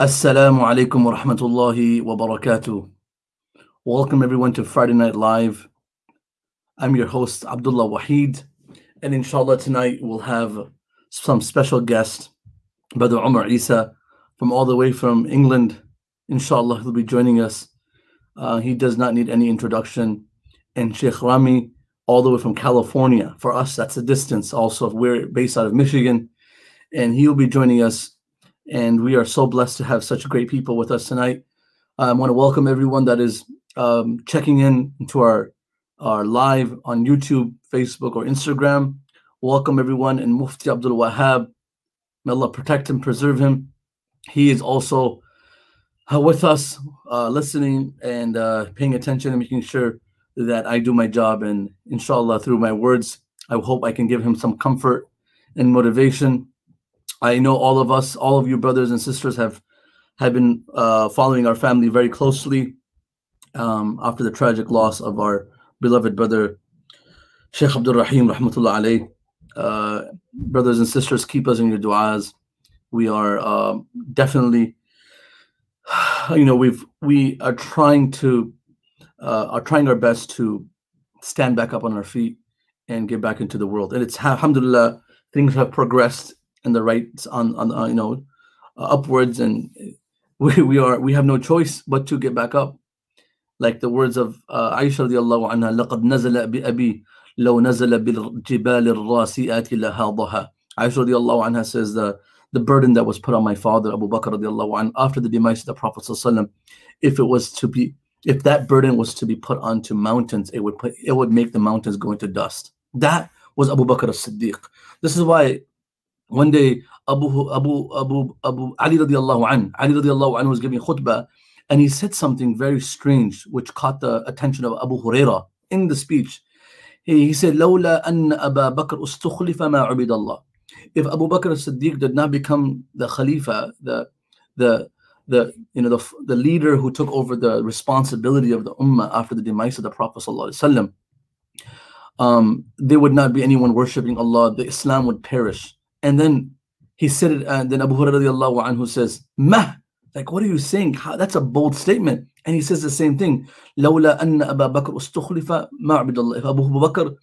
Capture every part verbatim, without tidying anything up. Assalamu alaikum wa rahmatullahi wa barakatuh. Welcome everyone to Friday Night Live. I'm your host, Abdullah Waheed, and inshallah tonight we'll have some special guest, Brother Omar Esa, from all the way from England. Inshallah, he'll be joining us. Uh, he does not need any introduction. And Shaykh Rami, all the way from California. For us, that's a distance also. We're based out of Michigan, and he'll be joining us. And we are so blessed to have such great people with us tonight. I want to welcome everyone that is um, checking in to our, our live on YouTube, Facebook, or Instagram. Welcome everyone. And Mufti Abdul Wahhab, may Allah protect him, preserve him. He is also uh, with us, uh, listening and uh, paying attention and making sure that I do my job. And inshallah, through my words, I hope I can give him some comfort and motivation. I know all of us, all of you brothers and sisters have have been uh, following our family very closely um, after the tragic loss of our beloved brother, Shaykh Abdurrahim, rahmatullah alayh. Uh, brothers and sisters, keep us in your du'as. We are uh, definitely, you know, we've we are trying to uh, are trying our best to stand back up on our feet and get back into the world. And it's alhamdulillah, things have progressed and the rights on, on uh, you know, uh, upwards, and we, we are we have no choice but to get back up, like the words of uh, Aisha radiallahu anha, لَقَدْ نَزَلَ بِأَبِي لَوْ نَزَلَ بِالْجِبَالِ الرَّاسِئَاتِ لَهَاضَهَا. Aisha radiallahu anha says the the burden that was put on my father Abu Bakr radiallahu anha after the demise of the Prophet sallallahu alaihi wasallam, if it was to be, if that burden was to be put onto mountains, it would put, it would make the mountains go into dust. That was Abu Bakr as-Siddiq. This is why one day, Abu Abu Abu Abu Ali radiallahu an, Ali radiallahu an was giving khutbah, and he said something very strange, which caught the attention of Abu Huraira in the speech. He, he said, "Lawla an Abu Bakr ustukhlifa ma ubida Allah." If Abu Bakr as-Siddiq did not become the Khalifa, the the the you know the the leader who took over the responsibility of the Ummah after the demise of the Prophet sallallahu alaihi wasallam, um, there would not be anyone worshiping Allah. The Islam would perish. And then he said it, and then Abu Hurairah radiallahu anhu says, "Mah, like what are you saying? How, that's a bold statement." And he says the same thing. Lawla anna Abu Bakr ustukhlifa ma ubida Allah. If Abu Bakr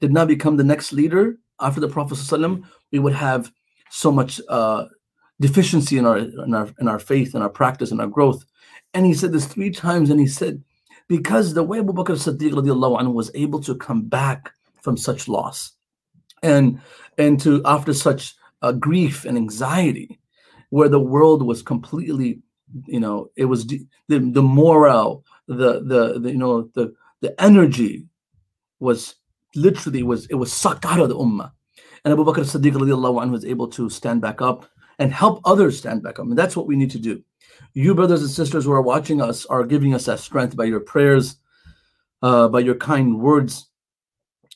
did not become the next leader after the Prophet sallallahu alaihi wasallam, we would have so much uh, deficiency in our in our in our faith and our practice and our growth. And he said this three times. And he said, because the way Abu Bakr Siddiq radiallahu anhu was able to come back from such loss, and and to after such uh, grief and anxiety, where the world was completely, you know, it was the the morale, the, the the you know the the energy was literally was it was sucked out of the ummah, and Abu Bakr as-Siddiq radiallahu anhu was able to stand back up and help others stand back up, and that's what we need to do. You brothers and sisters who are watching us are giving us that strength by your prayers, uh, by your kind words.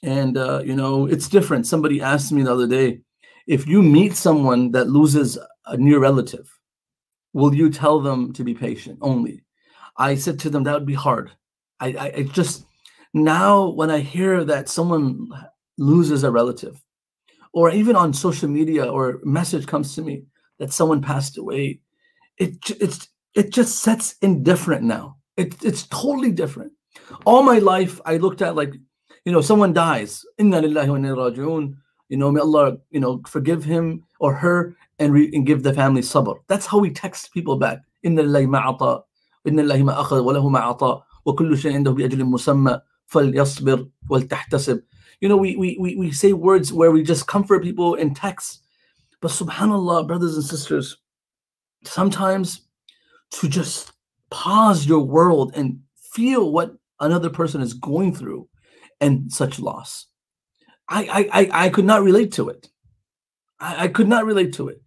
And, uh, you know, it's different. Somebody asked me the other day, if you meet someone that loses a near relative, will you tell them to be patient only? I said to them, that would be hard. I, I it just, now when I hear that someone loses a relative, or even on social media or message comes to me that someone passed away, it, it's, it just sets in different now. It, it's totally different. All my life, I looked at like, you know, someone dies, inna lillahi wa inna ilayhi raji'un, you know, may Allah, you know, forgive him or her and, re and give the family sabr. That's how we text people back. Inna lillahi ma'ata, inna lillahi ma'akhad, wa lahu ma'ata, wa kullu shay'in indahu bi ajlin musamma, fal yasbir wal tahtasib. You know, we, we, we, we say words where we just comfort people in text. But subhanAllah, brothers and sisters, sometimes to just pause your world and feel what another person is going through and such loss. I, I, I, I could not relate to it. I, I could not relate to it.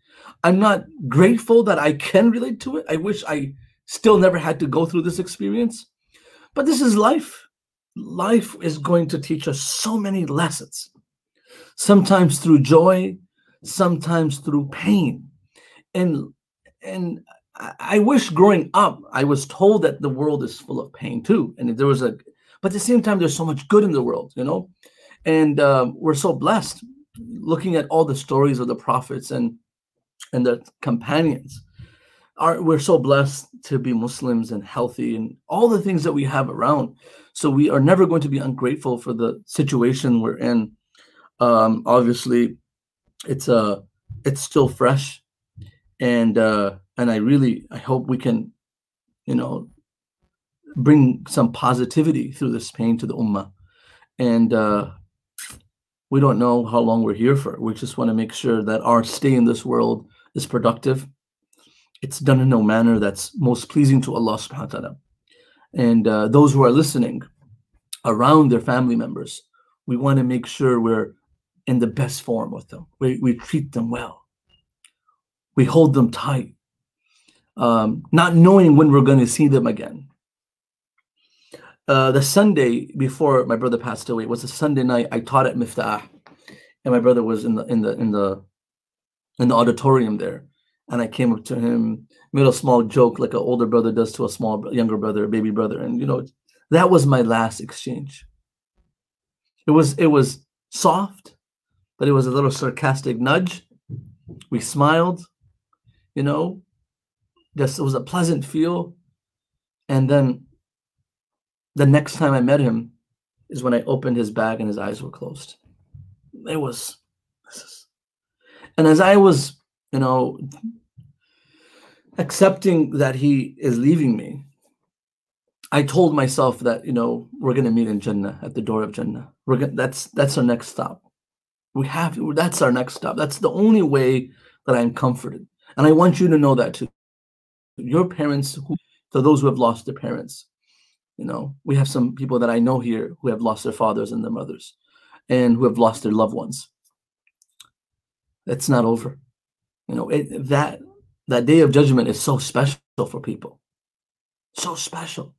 I'm not grateful that I can relate to it. I wish I still never had to go through this experience. But this is life. Life is going to teach us so many lessons, sometimes through joy, sometimes through pain. And, and I, I wish growing up, I was told that the world is full of pain too. And there was a But at the same time, there's so much good in the world, you know, and uh, we're so blessed looking at all the stories of the prophets and and their companions. Our, we're so blessed to be Muslims and healthy and all the things that we have around. So we are never going to be ungrateful for the situation we're in. Um, obviously, it's uh, it's still fresh, and uh, and I really I hope we can, you know, bring some positivity through this pain to the ummah. And uh, we don't know how long we're here for. We just want to make sure that our stay in this world is productive. It's done in a manner that's most pleasing to Allah subhanahu wa ta'ala. And uh, those who are listening around their family members, we want to make sure we're in the best form with them. We, we treat them well. We hold them tight, um, not knowing when we're going to see them again. Uh, the Sunday before my brother passed away, it was a Sunday night. I taught at Miftaah, and my brother was in the in the in the in the auditorium there. And I came up to him, made a small joke, like an older brother does to a small younger brother, baby brother. And you know, that was my last exchange. It was it was soft, but it was a little sarcastic nudge. We smiled, you know. Just it was a pleasant feel, and then. The next time I met him is when I opened his bag and his eyes were closed. It was, and as I was, you know, accepting that he is leaving me, I told myself that, you know, we're going to meet in Jannah, at the door of Jannah. We're gonna, that's that's our next stop. We have that's our next stop. That's the only way that I'm comforted, and I want you to know that too. Your parents, who, to those who have lost their parents. You know, we have some people that I know here who have lost their fathers and their mothers and who have lost their loved ones. It's not over. You know, it, that that day of judgment is so special for people. So special.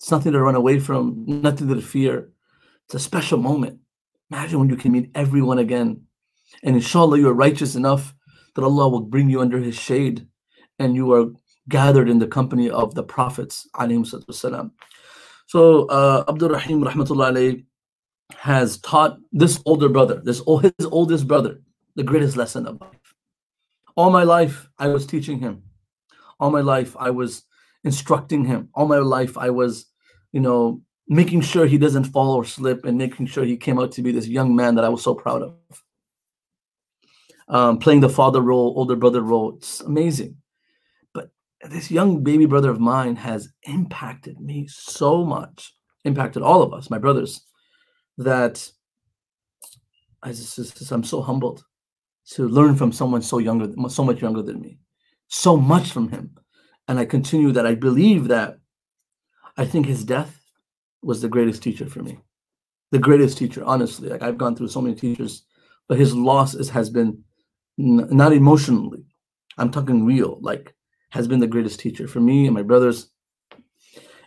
It's nothing to run away from, nothing to fear. It's a special moment. Imagine when you can meet everyone again. And inshallah, you are righteous enough that Allah will bring you under his shade and you are gathered in the company of the prophets, alayhim salatu wassalam. So uh, Abdurrahim rahmatullahi alayhi has taught this older brother, this his oldest brother, the greatest lesson of life. All my life, I was teaching him. All my life, I was instructing him. All my life, I was, you know, making sure he doesn't fall or slip and making sure he came out to be this young man that I was so proud of. Um, playing the father role, older brother role, it's amazing. This young baby brother of mine has impacted me so much, impacted all of us, my brothers, that I just, just, I'm so humbled to learn from someone so younger, so much younger than me, so much from him. And I continue that I believe that I think his death was the greatest teacher for me, the greatest teacher, honestly. Like I've gone through so many teachers, but his loss is, has been n not emotionally, I'm talking real, like, has been the greatest teacher for me and my brothers.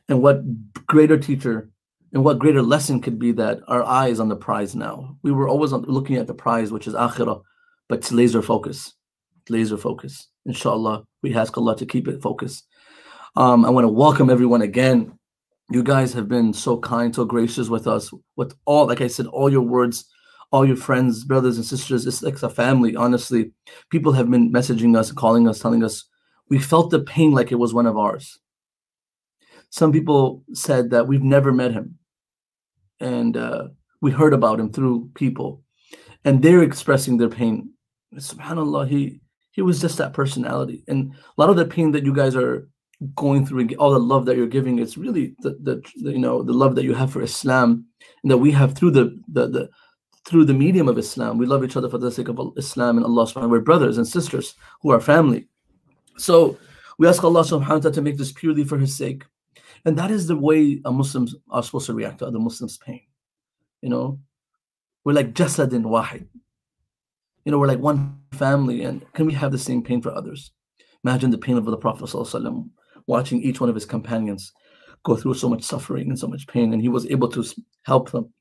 And what greater teacher and what greater lesson could be that our eye is on the prize now. We were always on, looking at the prize, which is akhirah, but it's laser focus, laser focus. Inshallah, we ask Allah to keep it focused. Um, I want to welcome everyone again. You guys have been so kind, so gracious with us, with all, like I said, all your words, all your friends, brothers and sisters. It's like a family, honestly. People have been messaging us, calling us, telling us, we felt the pain like it was one of ours. Some people said that we've never met him. And uh, we heard about him through people. And they're expressing their pain. SubhanAllah, he, he was just that personality. And a lot of the pain that you guys are going through, all the love that you're giving, it's really the, the, the you know the love that you have for Islam and that we have through the, the, the through the medium of Islam. We love each other for the sake of Islam and Allah subhanahu wa ta'ala. We're brothers and sisters who are family. So we ask Allah subhanahu wa ta'ala to make this purely for his sake. And that is the way Muslims are supposed to react to other Muslims' pain. You know, we're like jasadin wahid. You know, we're like one family, and can we have the same pain for others? Imagine the pain of the Prophet sallallahu alaihi wasallam, watching each one of his companions go through so much suffering and so much pain, and he was able to help them.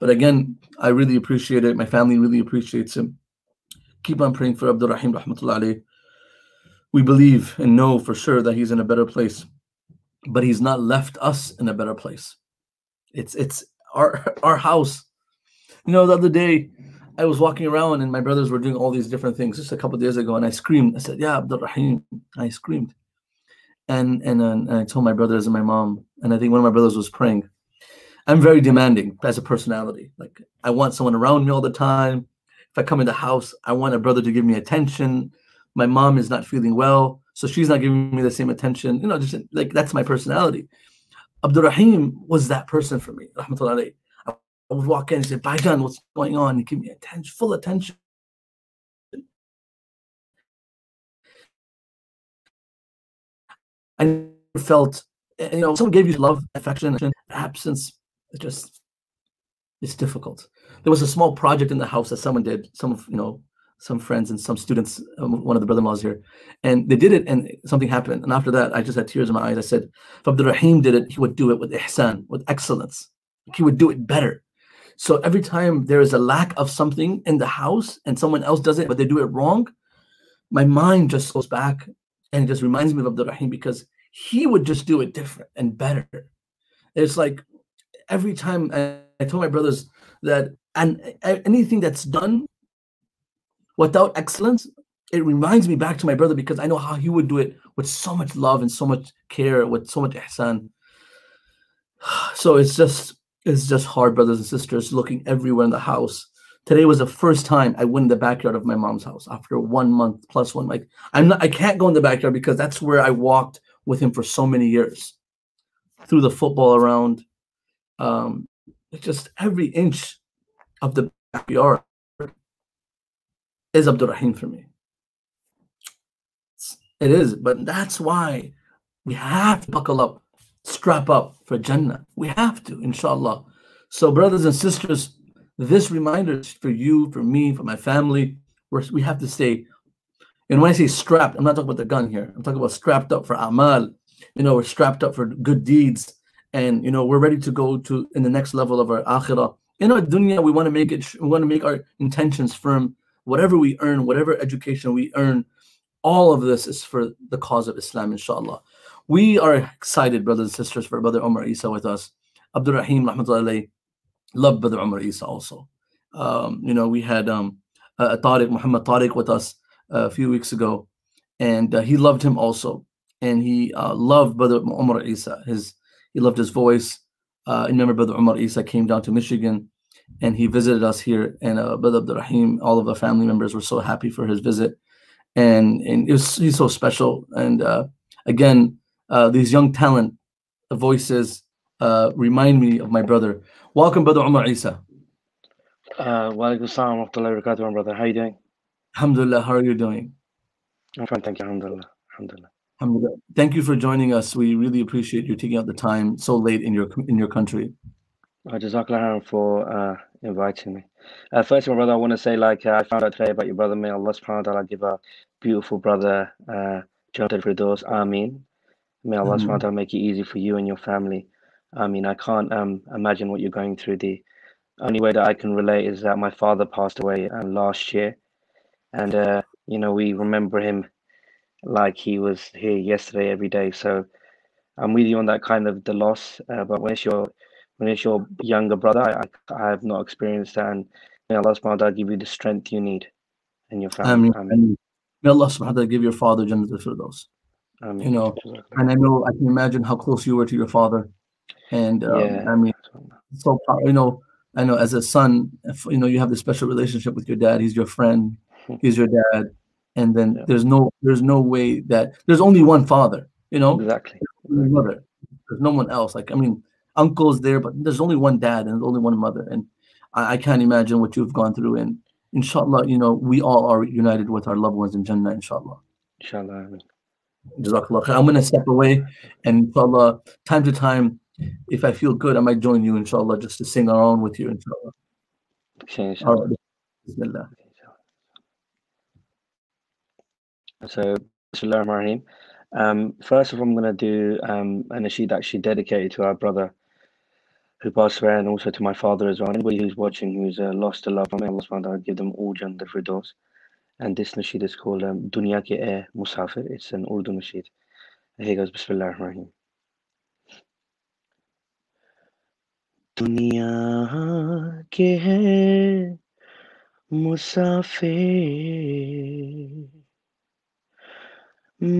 But again, I really appreciate it. My family really appreciates him. Keep on praying for Abdurrahim rahmatullahi alayhi. We believe and know for sure that he's in a better place, but he's not left us in a better place. It's it's our our house. You know, the other day I was walking around and my brothers were doing all these different things just a couple of days ago, and I screamed. I said, "Yeah, Abdurrahim." I screamed. And, and and I told my brothers and my mom, and I think one of my brothers was praying. I'm very demanding as a personality. Like, I want someone around me all the time. If I come in the house, I want a brother to give me attention. My mom is not feeling well, so she's not giving me the same attention. You know, just like, that's my personality. Abdurrahim was that person for me, rahmatullahi alayhi. I would walk in and say, "Baijan, what's going on?" He'd give me attention, full attention. I felt, you know, someone gave you love, affection, absence. It just, it's difficult. There was a small project in the house that someone did, some, you know, some friends and some students, um, one of the brother-in-laws here, and they did it and something happened. And after that, I just had tears in my eyes. I said, if Abdurrahim did it, he would do it with ihsan, with excellence. He would do it better. So every time there is a lack of something in the house and someone else does it, but they do it wrong, my mind just goes back and it just reminds me of Abdurrahim, because he would just do it different and better. It's like every time I, I told my brothers that, and anything that's done without excellence, it reminds me back to my brother, because I know how he would do it with so much love and so much care, with so much ihsan. So it's just... It's just hard, brothers and sisters, looking everywhere in the house. Today was the first time I went in the backyard of my mom's house after one month plus one. Like, I'm not, I can't go in the backyard because that's where I walked with him for so many years. Threw the football around, um, just every inch of the backyard is Abdurrahim for me. It is, but that's why we have to buckle up. Strap up for Jannah. We have to, inshallah. So, brothers and sisters, this reminder is for you, for me, for my family. We're, we have to stay. And when I say strapped, I'm not talking about the gun here. I'm talking about strapped up for amal. You know, we're strapped up for good deeds. And, you know, we're ready to go to in the next level of our akhirah. In our dunya, we want to make it, we want to make our intentions firm. Whatever we earn, whatever education we earn, all of this is for the cause of Islam, inshallah. We are excited, brothers and sisters, for Brother Omar Esa with us. Abdurrahim, rahmatullahi alayhi, loved Brother Omar Esa also. Um, you know, we had um, uh, Tariq, Muhammad Tariq with us uh, a few weeks ago, and uh, he loved him also. And he uh, loved Brother Omar Esa. His, he loved his voice. Uh, I remember Brother Omar Esa came down to Michigan, and he visited us here. And uh, Brother Abdurrahim, all of the family members were so happy for his visit. And, and it was, he's so special. And uh, again, Uh, these young talent the voices uh, remind me of my brother. Welcome, Brother Omar Esa. Uh, wa alaikum salam wa rahmatullahi wa barakatuh, brother. How are you doing? Alhamdulillah, how are you doing? I'm fine, thank you. Alhamdulillah. Alhamdulillah. Alhamdulillah. Thank you for joining us. We really appreciate you taking out the time so late in your in your country. Uh, Jazakallah for uh, inviting me. Uh, first of all, brother, I want to say, like, uh, I found out today about your brother. May Allah subhanahu wa ta'ala give our beautiful brother, uh, Jawahir al-Qur'an. Ameen. May Allah subhanahu wa ta'ala make it easy for you and your family. I mean, I can't um, imagine what you're going through. The only way that I can relate is that my father passed away um, last year. And, uh, you know, we remember him like he was here yesterday every day. So I'm with you on that kind of the loss. Uh, but when it's, your, when it's your younger brother, I, I have not experienced that. And may Allah subhanahu wa ta'ala give you the strength you need and your family. Ameen. Ameen. May Allah subhanahu wa ta'ala give your father Jannat al-Firdaus. Um, you know, and I know I can imagine how close you were to your father, and um, yeah. I mean, so you know, I know as a son, you know, you have this special relationship with your dad. He's your friend, he's your dad, and then yeah. there's no, there's no way that there's only one father. You know, exactly. There's, mother. There's no one else. Like I mean, uncle's there, but there's only one dad and only one mother, and I, I can't imagine what you've gone through. And inshallah, you know, we all are united with our loved ones in Jannah. Inshallah. Inshallah. Jazakallah. I'm going to step away, and inshallah, time to time, if I feel good, I might join you, inshallah, just to sing our own with you, inshallah. Okay, inshallah. All right. Bismillah. So, Bismillahir Rahmanir Rahim. Um, first of all, I'm going to do um, a nasheed actually dedicated to our brother who passed away, and also to my father as well. Anybody who's watching who's uh, lost a loved one, may Allah subhanahu wa ta'ala give them all Jannat al-Firdaus. And this nasheed is called Dunya Ke E Musafir. It's an Urdu nasheed. Here goes, Bismillahir Rahmanir Rahim. Dunya ke hai मुसाफिर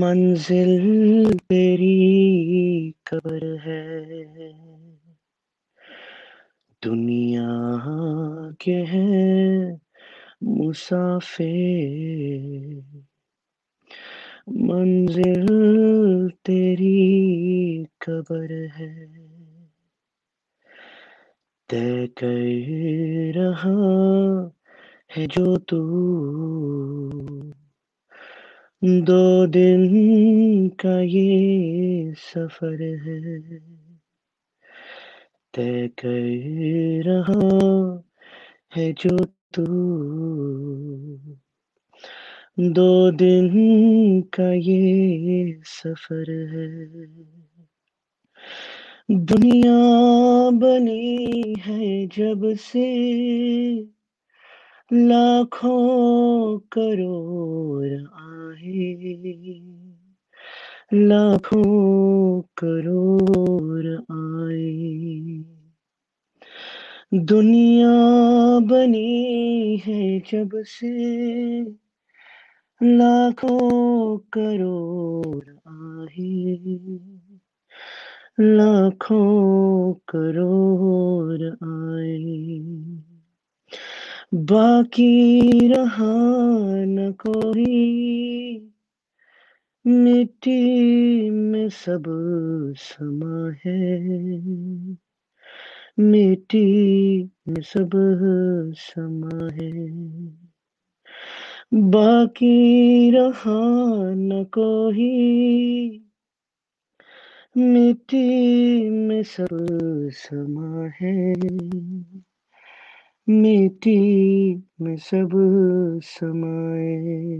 मंजिल तेरी कब्र है, दुनिया के हैं मुसाफिर मंजिल तेरी कब्र है, तय कर रहा है जो तू दो दिन का ये सफर है, तय कर रहा है जो तू दो दिन का ये सफर है। दुनिया बनी है जब से लाखों करोड़ आए, लाखों करोड़ आए, दुनिया बनी है जब से लाखों करोड़ आए, लाखों करोड़ आए, बाकी रहा न कोई, मिट्टी में सब समा है, मिट्टी में सब समा है, बाकी रहा न कोई, मिट्टी में सब समा है, मिट्टी में सब समाए।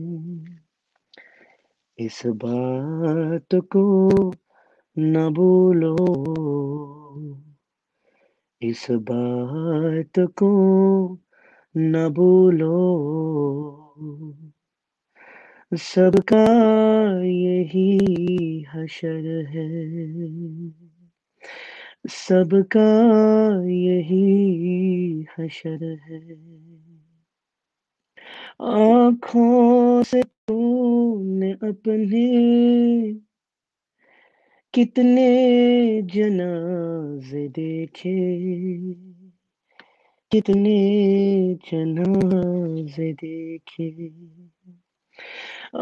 इस बात को न भूलो, इस बात को न भूलो, सबका यही हशर है, सबका यही हशर है। आँखों से तूने अपने कितने जनाजे देखे, कितने जनाजे देखे,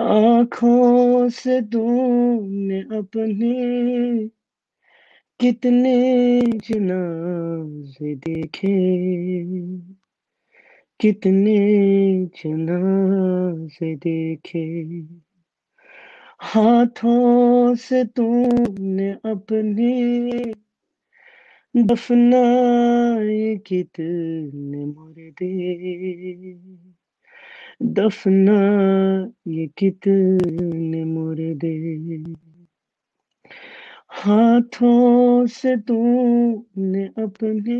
आँखों से तूने अपने कितने जनाजे देखे, कितने जनाजे देखे, हाथों से तूने अपने दफनाए कितने मुर्दे, दफनाए कितने मुर्दे, हाथों से तूने अपने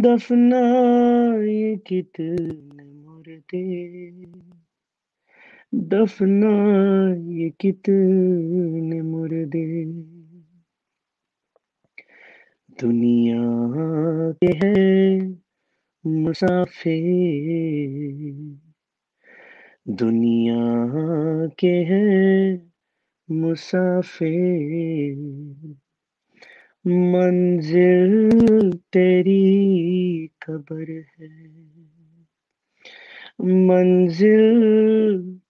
दफनाए कितने मुर्दे, दफनाए कितने मुर्दे, दुनिया के हैं मुसाफिर, दुनिया के हैं मुसाफिर मंजिल तेरी कब्र है, मंजिल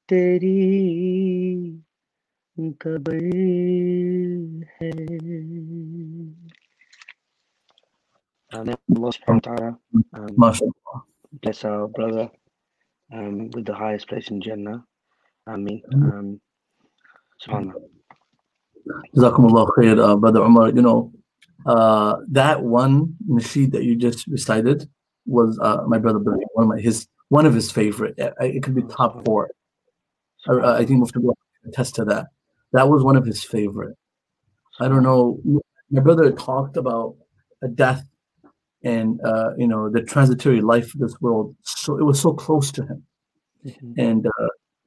तेरी कब्र है। Amen. Allah subhanahu wa ta'ala um, bless our brother um, with the highest place in Jannah. Ameen. Um, JazakAllah khair, uh, Brother Omar. You know, uh, that one nasheed that you just recited was uh, my brother, one of my, his one of his favorite. It, it could be top four. I, I think Mufti Dohab can attest to that. That was one of his favorite. I don't know. My brother talked about a death and uh, you know, the transitory life of this world. So it was so close to him, mm-hmm. and uh,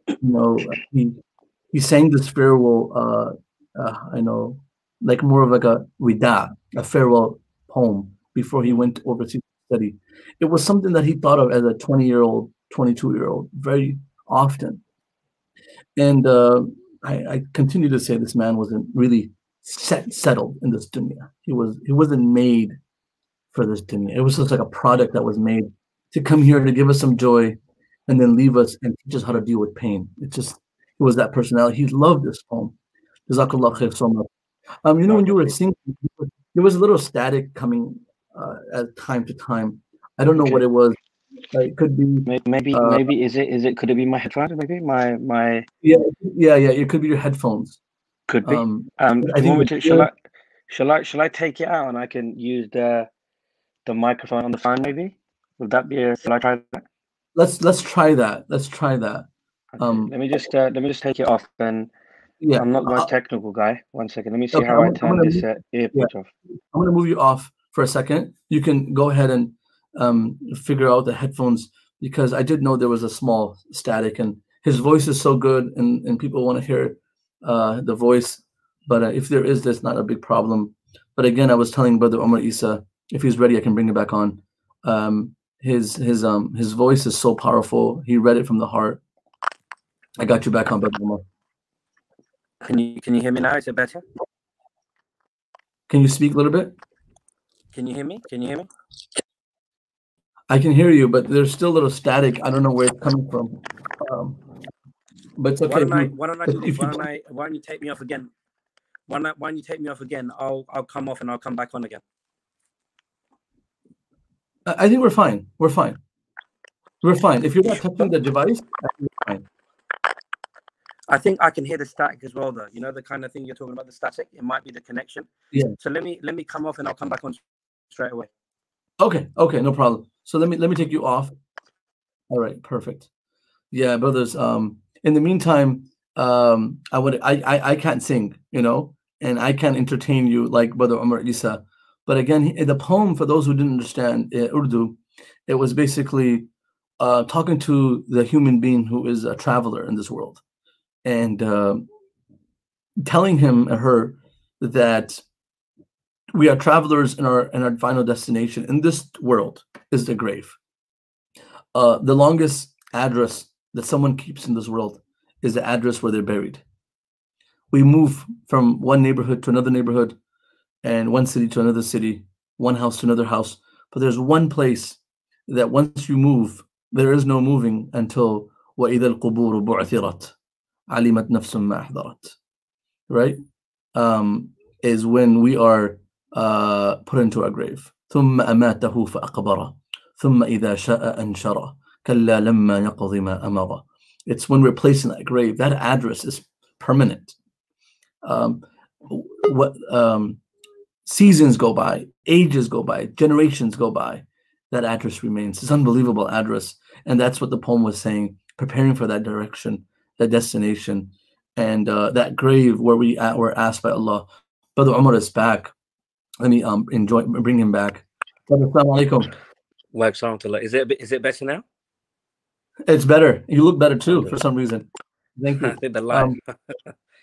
you know he. He sang this farewell, uh, uh, I know, like more of like a wida, a farewell poem before he went overseas study. It was something that he thought of as a twenty-year-old, twenty-two-year-old very often. And uh, I, I continue to say this man wasn't really set, settled in this dunya. He, was, he wasn't made for this dunya. It was just like a product that was made to come here to give us some joy and then leave us and teach us how to deal with pain. It just it was that personality. He loved this poem. Jazakallah khair so much. Um, you know, when you were singing, there was a little static coming uh, at time to time. I don't know okay. what it was. Uh, it could be maybe uh, maybe is it is it could it be my headphones? Maybe my my yeah yeah yeah. It could be your headphones. Could be. Um, um I think to, shall I shall I shall I take it out and I can use the the microphone on the phone? Maybe would that be? A, shall I try that? Let's let's try that. Let's try that. Um, okay. Let me just uh, let me just take it off and. Yeah, I'm not the most uh, technical guy. One second, let me see okay, how I'm, I turn gonna, this uh, earport yeah. off. I'm going to move you off for a second. You can go ahead and um, figure out the headphones, because I did know there was a small static, and his voice is so good, and, and people want to hear uh, the voice. But uh, if there is, that's not a big problem. But again, I was telling Brother Omar Esa, if he's ready, I can bring it back on. Um, his his um his voice is so powerful. He read it from the heart. I got you back on, Brother Omar. Can you can you hear me now? Is it better? Can you speak a little bit? Can you hear me? Can you hear me? I can hear you, but there's still a little static. I don't know where it's coming from. Um, but it's okay. Why don't I? Why don't I do this? Why don't I? Why don't you take me off again? Why not? Why don't you take me off again? I'll I'll come off and I'll come back on again. I think we're fine. We're fine. We're fine. If you're not touching the device, I think we're fine. I think I can hear the static as well, though. You know the kind of thing you're talking about, the static. It might be the connection. Yeah. So let me let me come off, and I'll come back on straight away. Okay. Okay. No problem. So let me let me take you off. All right. Perfect. Yeah, brothers. Um. In the meantime, um, I would I I, I can't sing, you know, and I can't entertain you like Brother Omar Esa. But again, the poem, for those who didn't understand uh, Urdu, it was basically uh, talking to the human being who is a traveler in this world. And uh, telling him or her that we are travelers, and our and our final destination in this world is the grave. Uh, the longest address that someone keeps in this world is the address where they're buried. We move from one neighborhood to another neighborhood, and one city to another city, one house to another house. But there's one place that once you move, there is no moving until وَإِذَا الْقُبُورُ بُعْثِرَتْ Alimat nafsum ma ahdarat, right? Um, is when we are uh, put into our grave. ثم أماته فأقبره ثم إذا شاء أنشره كلا لما يقضي ما أمره. It's when we're placed in that grave. That address is permanent. Um, what um, seasons go by, ages go by, generations go by. That address remains. It's an unbelievable address, and that's what the poem was saying, preparing for that direction. That destination, and uh, that grave where we at, were asked by Allah. Brother Omar is back. Let me um enjoy bring him back. Assalamu alaikum. Wa rahmatullah. Is it is it better now? It's better. You look better too for some reason. Thank you. um, uh,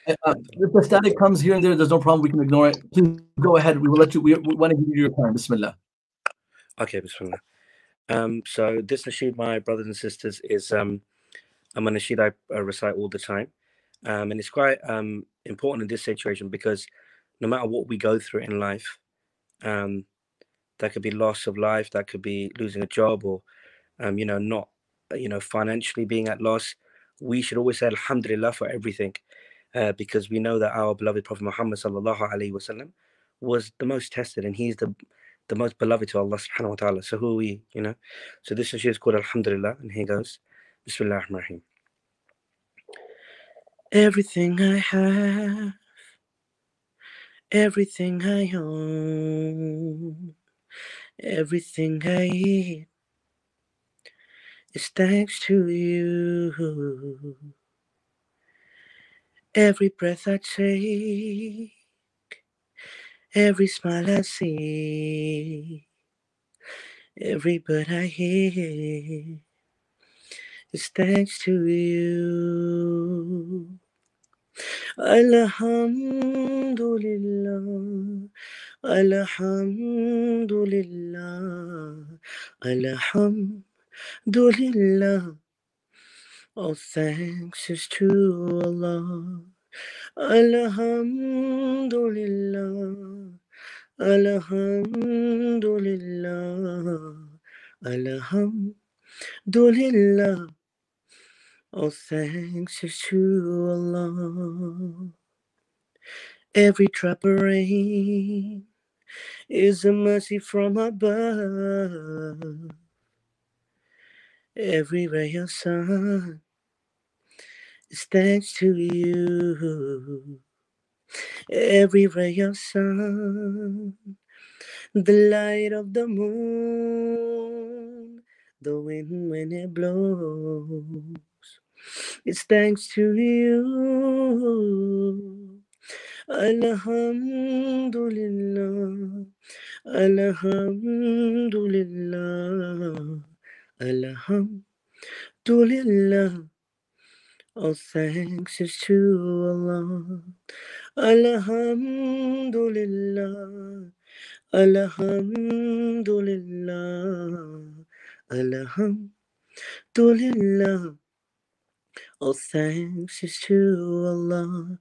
if the static comes here and there, there's no problem. We can ignore it. Please go ahead. We will let you. We, we want to give you your time. Bismillah. Okay, Bismillah. Um, so this nasheed, my brothers and sisters, is um. I'm a nasheed I uh, recite all the time, um, and it's quite um, important in this situation, because no matter what we go through in life, um, that could be loss of life, that could be losing a job, or um, you know, not you know financially being at loss. We should always say Alhamdulillah for everything, uh, because we know that our beloved Prophet Muhammad sallallahu alaihi wasallam was the most tested, and he's the the most beloved to Allah subhanahu wa taala. So who are we, you know? So this nasheed is called Alhamdulillah, and here goes. Bismillah ar-Rahman ar-Rahim. Everything I have, everything I own, everything I eat is thanks to you. Every breath I take, every smile I see, every bird I hear, it's thanks to you. Alhamdulillah, Alhamdulillah, Alhamdulillah, all thanks is to Allah. Alhamdulillah, Alhamdulillah, Alhamdulillah, all thanks is to Allah. Every drop of rain is a mercy from above. Every ray of sun is thanks to you. Every ray of sun, the light of the moon, the wind when it blows, it's thanks to you. Alhamdulillah, Alhamdulillah, Alhamdulillah, all thanks is to Allah. Alhamdulillah, Alhamdulillah, Alhamdulillah, all thanks is to Allah.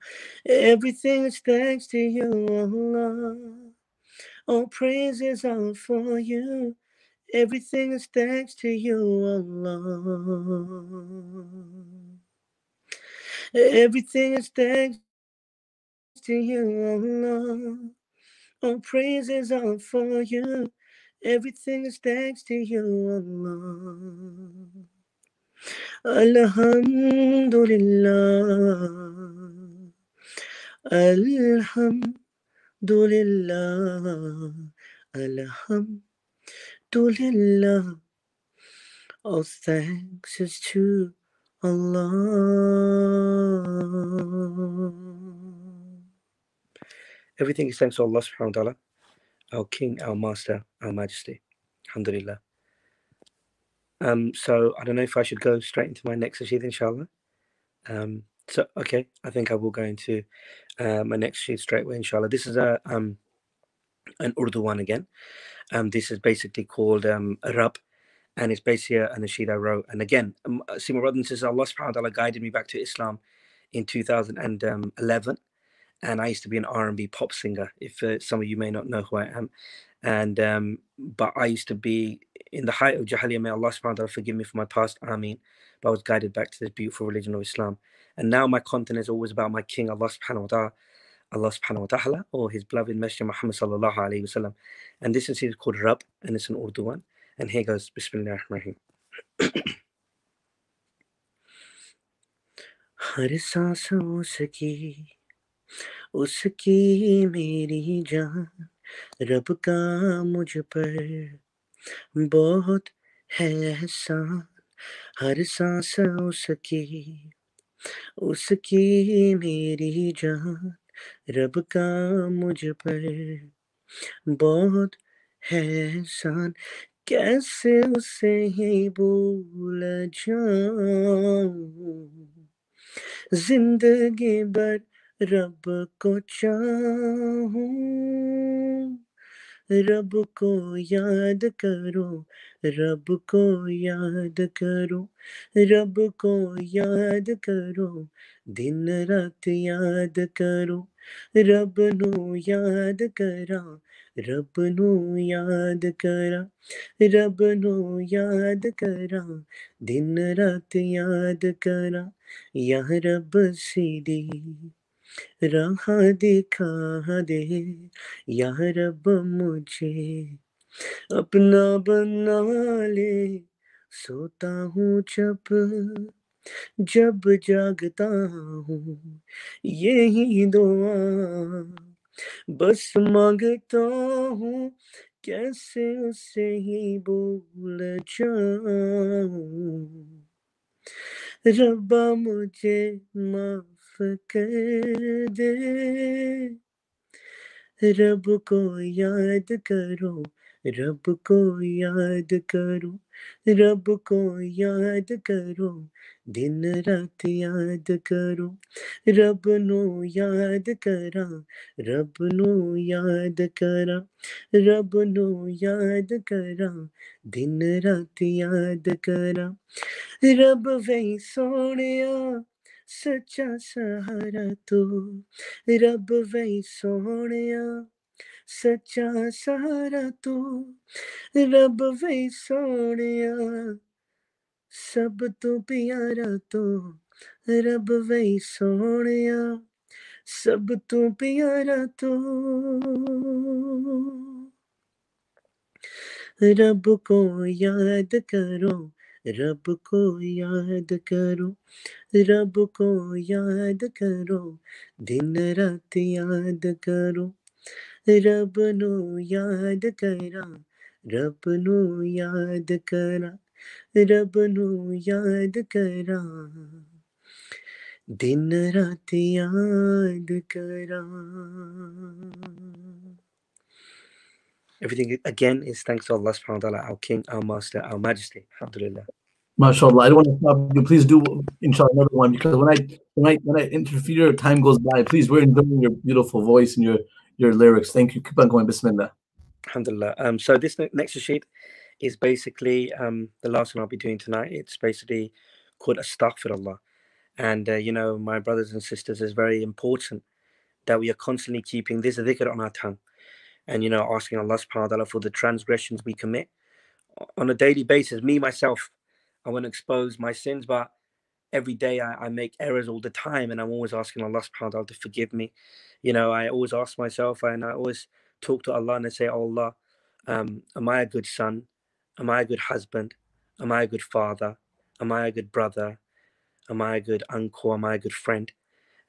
Everything is thanks to you, Allah. All praises are for you. Everything is thanks to you, Allah. Everything is thanks to you, Allah. All praises are for you. Everything is thanks to you, Allah. Alhamdulillah, Alhamdulillah, Alhamdulillah, all thanks is to Allah. Everything is thanks to Allah subhanahu wa ta'ala, our King, our Master, our Majesty. Alhamdulillah. Um, so I don't know if I should go straight into my next nasheed, inshallah. Um, so, okay, I think I will go into uh, my next nasheed straight away, inshallah. This is a um, an Urdu one again. Um, this is basically called um, Rab, and it's basically a nasheed I wrote. And again, um, see, my brother and sister, Allah subhanahu wa ta'ala guided me back to Islam in two thousand eleven. And I used to be an R and B pop singer, if uh, some of you may not know who I am. And, um, but I used to be in the height of Jahiliyyah. May Allah subhanahu wa ta'ala forgive me for my past, Ameen. But I was guided back to this beautiful religion of Islam. And now my content is always about my king, Allah subhanahu wa ta'ala, Allah subhanahu wa ta'ala, or his beloved messenger Muhammad sallallahu alayhi wa sallam. And this is called Rab, and it's an Urdu one. And here goes, Bismillah ar-Rahman ar-Rahim. उसकी मेरी जान रब का मुझ पर बहुत है एहसान हर सांस उसकी उसकी मेरी जान रब का मुझ पर बहुत है एहसान कैसे उसे ही भूल जाऊं जिंदगी भर रब को चाहूं रब को याद करो रब को याद करो रब को याद करो दिन रात याद करो रब नु याद करा रब नु याद करा रब नु याद करा दिन रात याद करा या रब सीधी राह दिखा दे या रब मुझे अपना बना ले सोता हूँ जब जब जागता हूँ यही दुआ बस मांगता हूँ कैसे उसे ही भूल जाऊँ रब्बा मुझे माँ कर दे रब को याद करो रब को याद करो रब को याद करो दिन रात याद करो रब नो याद करा रब नो याद करा रब नो याद करा दिन रात याद करा रब वही सोनिया सच्चा सहारा तू रब वही सोनिया सच्चा सहारा तू रब वही सोनिया सब तू प्यारा तू रब वही सोनिया सब तू प्यारा तू रब को याद करो रब को याद करो रब को याद करो दिन रात याद करो रब नो याद करा रब नो याद करा रब नो याद करा दिन रात याद करा. Everything again is thanks to Allah subhanahu wa ta'ala, our King, our Master, our Majesty. Alhamdulillah. MashaAllah. I don't want to stop you. Please do, inshallah, another one, because when I when I when I interfere, time goes by. Please, we're enjoying your beautiful voice and your your lyrics. Thank you. Keep on going. Bismillah. Alhamdulillah. Um, so this next nasheed is basically um, the last one I'll be doing tonight. It's basically called Astaghfirullah. And, uh, you know, my brothers and sisters, it's very important that we are constantly keeping this dhikr on our tongue. And, you know, asking Allah subhanahu wa ta'ala for the transgressions we commit on a daily basis. Me, myself, I want to expose my sins, but every day I, I make errors all the time, and I'm always asking Allah subhanahu wa ta'ala to forgive me. You know, I always ask myself, and I always talk to Allah, and I say, oh Allah, um, am I a good son? Am I a good husband? Am I a good father? Am I a good brother? Am I a good uncle? Am I a good friend?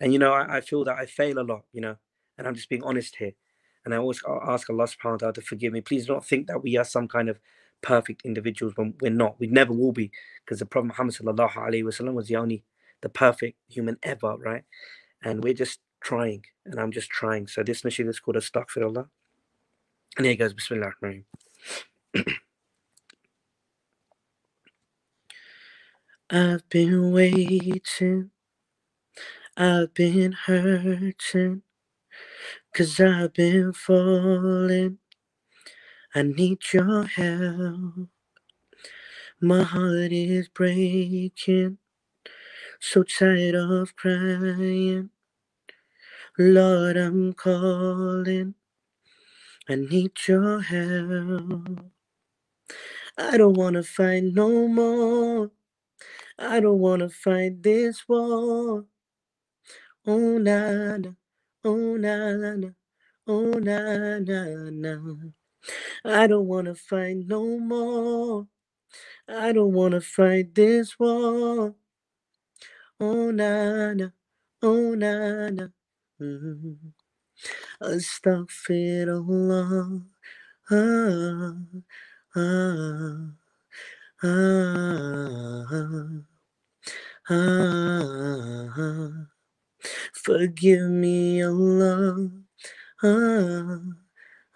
And, you know, I, I feel that I fail a lot, you know, and I'm just being honest here. And I always ask Allah subhanahu wa ta'ala to forgive me. Please don't think that we are some kind of perfect individuals when we're not. We never will be, because the Prophet Muhammad sallallahu alaihi wasallam was the only, the perfect human ever, right? And we're just trying, and I'm just trying. So this nasheed is called Astaghfirullah. And here it goes, Bismillah ar-Rahman ar-Rahim. I've been waiting, I've been hurting, 'cause I've been falling. I need your help. My heart is breaking, so tired of crying. Lord, I'm calling. I need your help. I don't wanna fight no more. I don't wanna fight this war. Oh, nah, nah. Oh, nah, nah, nah. Oh, nah, nah, nah. I don't want to fight no more. I don't want to fight this war. Oh, na, na. Oh, na, na. Mm. Astaghfirullah. Ah, ah, ah, ah, ah. Forgive me, Allah. Ah,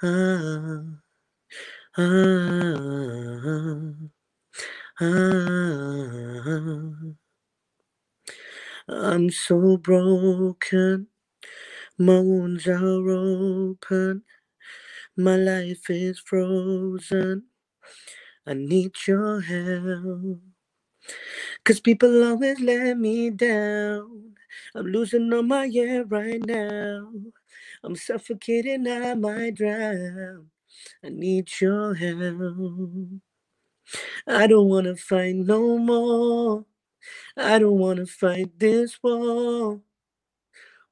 ah, ah, ah. I'm so broken, my wounds are open, my life is frozen. I need your help, 'cause people always let me down. I'm losing all my air right now. I'm suffocating, I might drown. I need your help. I don't want to fight no more. I don't want to fight this war.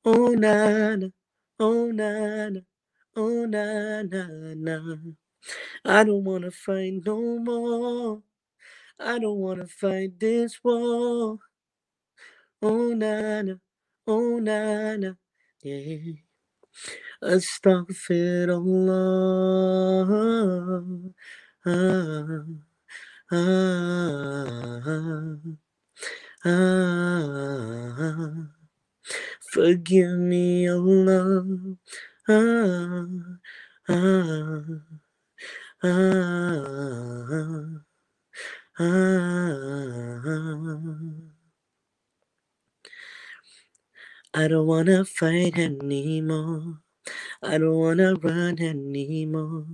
Oh, nana, oh, nana, oh, nana, nana. I don't want to fight no more. I don't want to fight this war. Oh, nana, oh, nana, yeah. Astaghfirullah. Ah, ah, ah. Forgive me, Allah. Ah, ah, ah, I don't wanna fight anymore. I don't wanna run anymore.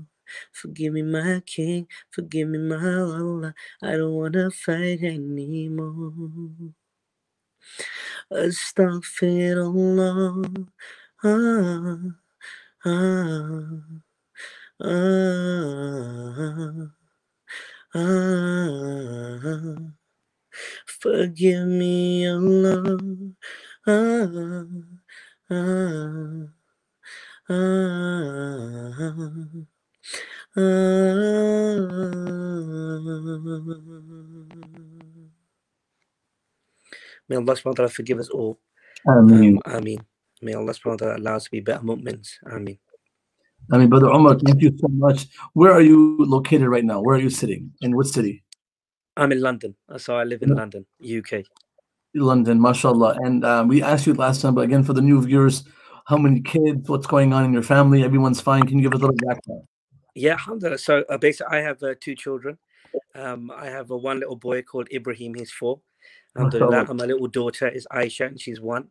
Forgive me, my king. Forgive me, my Allah. I don't wanna fight anymore. Astaghfirullah. Ah, ah, ah, ah. Forgive me, Allah. Ah, ah, ah, ah. May Allah subhanahu wa ta'ala forgive us all. Ameen. Um, Ameen. May Allah subhanahu wa ta'ala allow us to be better mu'mins. Ameen. Ameen. Brother Omar, thank you so much. Where are you located right now? Where are you sitting? In what city? I'm in London. So I live in London, U K. London, mashallah. And um, we asked you last time, but again, for the new viewers, how many kids, what's going on in your family? Everyone's fine. Can you give us a little background? Yeah, alhamdulillah. So uh, basically, I have uh, two children. Um, I have uh, one little boy called Ibrahim. He's four. Alhamdulillah. And my little daughter is Aisha, and she's one.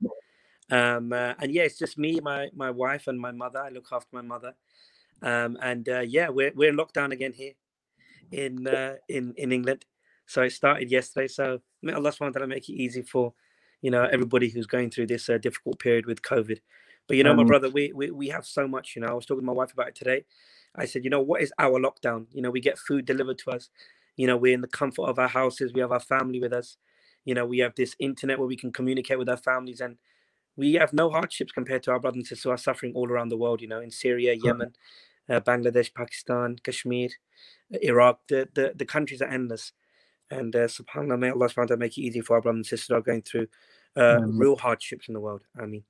Um, uh, and yeah, it's just me, my my wife, and my mother. I look after my mother. Um, and uh, yeah, we're we're in lockdown again here in uh, in in England. So it started yesterday. So may Allah subhanahu wa ta'ala make it easy for, you know, everybody who's going through this uh, difficult period with COVID. But you know, um, my brother, we, we we have so much. You know, I was talking to my wife about it today. I said, you know, what is our lockdown? You know, we get food delivered to us. You know, we're in the comfort of our houses. We have our family with us. You know, we have this internet where we can communicate with our families, and we have no hardships compared to our brothers and sisters who are suffering all around the world, you know, in Syria, Yemen, uh, Bangladesh, Pakistan, Kashmir, Iraq. The, the, the countries are endless. And uh, subhanAllah, may Allah subhanahu wa ta'ala make it easy for our brothers and sisters who are going through uh, real hardships in the world. I mean.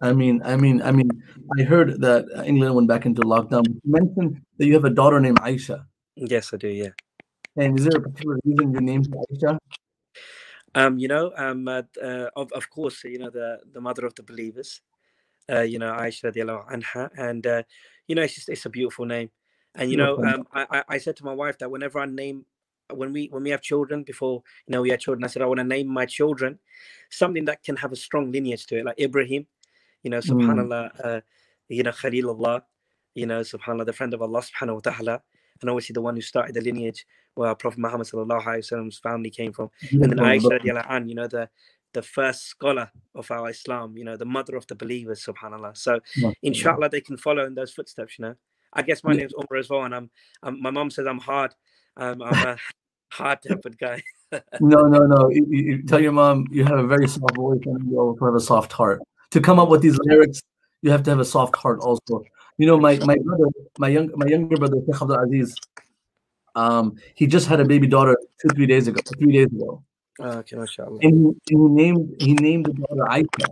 I mean, I mean, I mean, I heard that England went back into lockdown. You mentioned that you have a daughter named Aisha. Yes, I do, yeah. And is there a particular reason you named Aisha? Um, you know, um, uh, uh, of of course, you know, the the mother of the believers, uh, you know, Aisha radiallahu anha, and uh, you know, it's just it's a beautiful name, and you know, um, I I said to my wife that whenever I name, when we when we have children, before you know we had children, I said I want to name my children something that can have a strong lineage to it, like Ibrahim, you know, subhanallah, mm. uh, you know, Khalilullah, you know, subhanallah, the friend of Allah subhanahu wa ta'ala. And obviously the one who started the lineage where Prophet Muhammad sallallahu alaihi wasallam's family came from. And then Aisha radiallahu anha, you know, the, the first scholar of our Islam, you know, the mother of the believers, subhanAllah. So inshallah, they can follow in those footsteps, you know. I guess my name's Omar as well, and I'm, I'm my mom says I'm hard. Um, I'm a hard-tempered guy. No, no, no. You, you tell your mom you have a very soft voice and you also have a soft heart. To come up with these lyrics, you have to have a soft heart also. You know, my my brother, my young my younger brother, Shaykh Abdul Aziz, um, he just had a baby daughter two three days ago. Three days ago. Uh, okay, mashallah. And he, he named he named the daughter Aisha.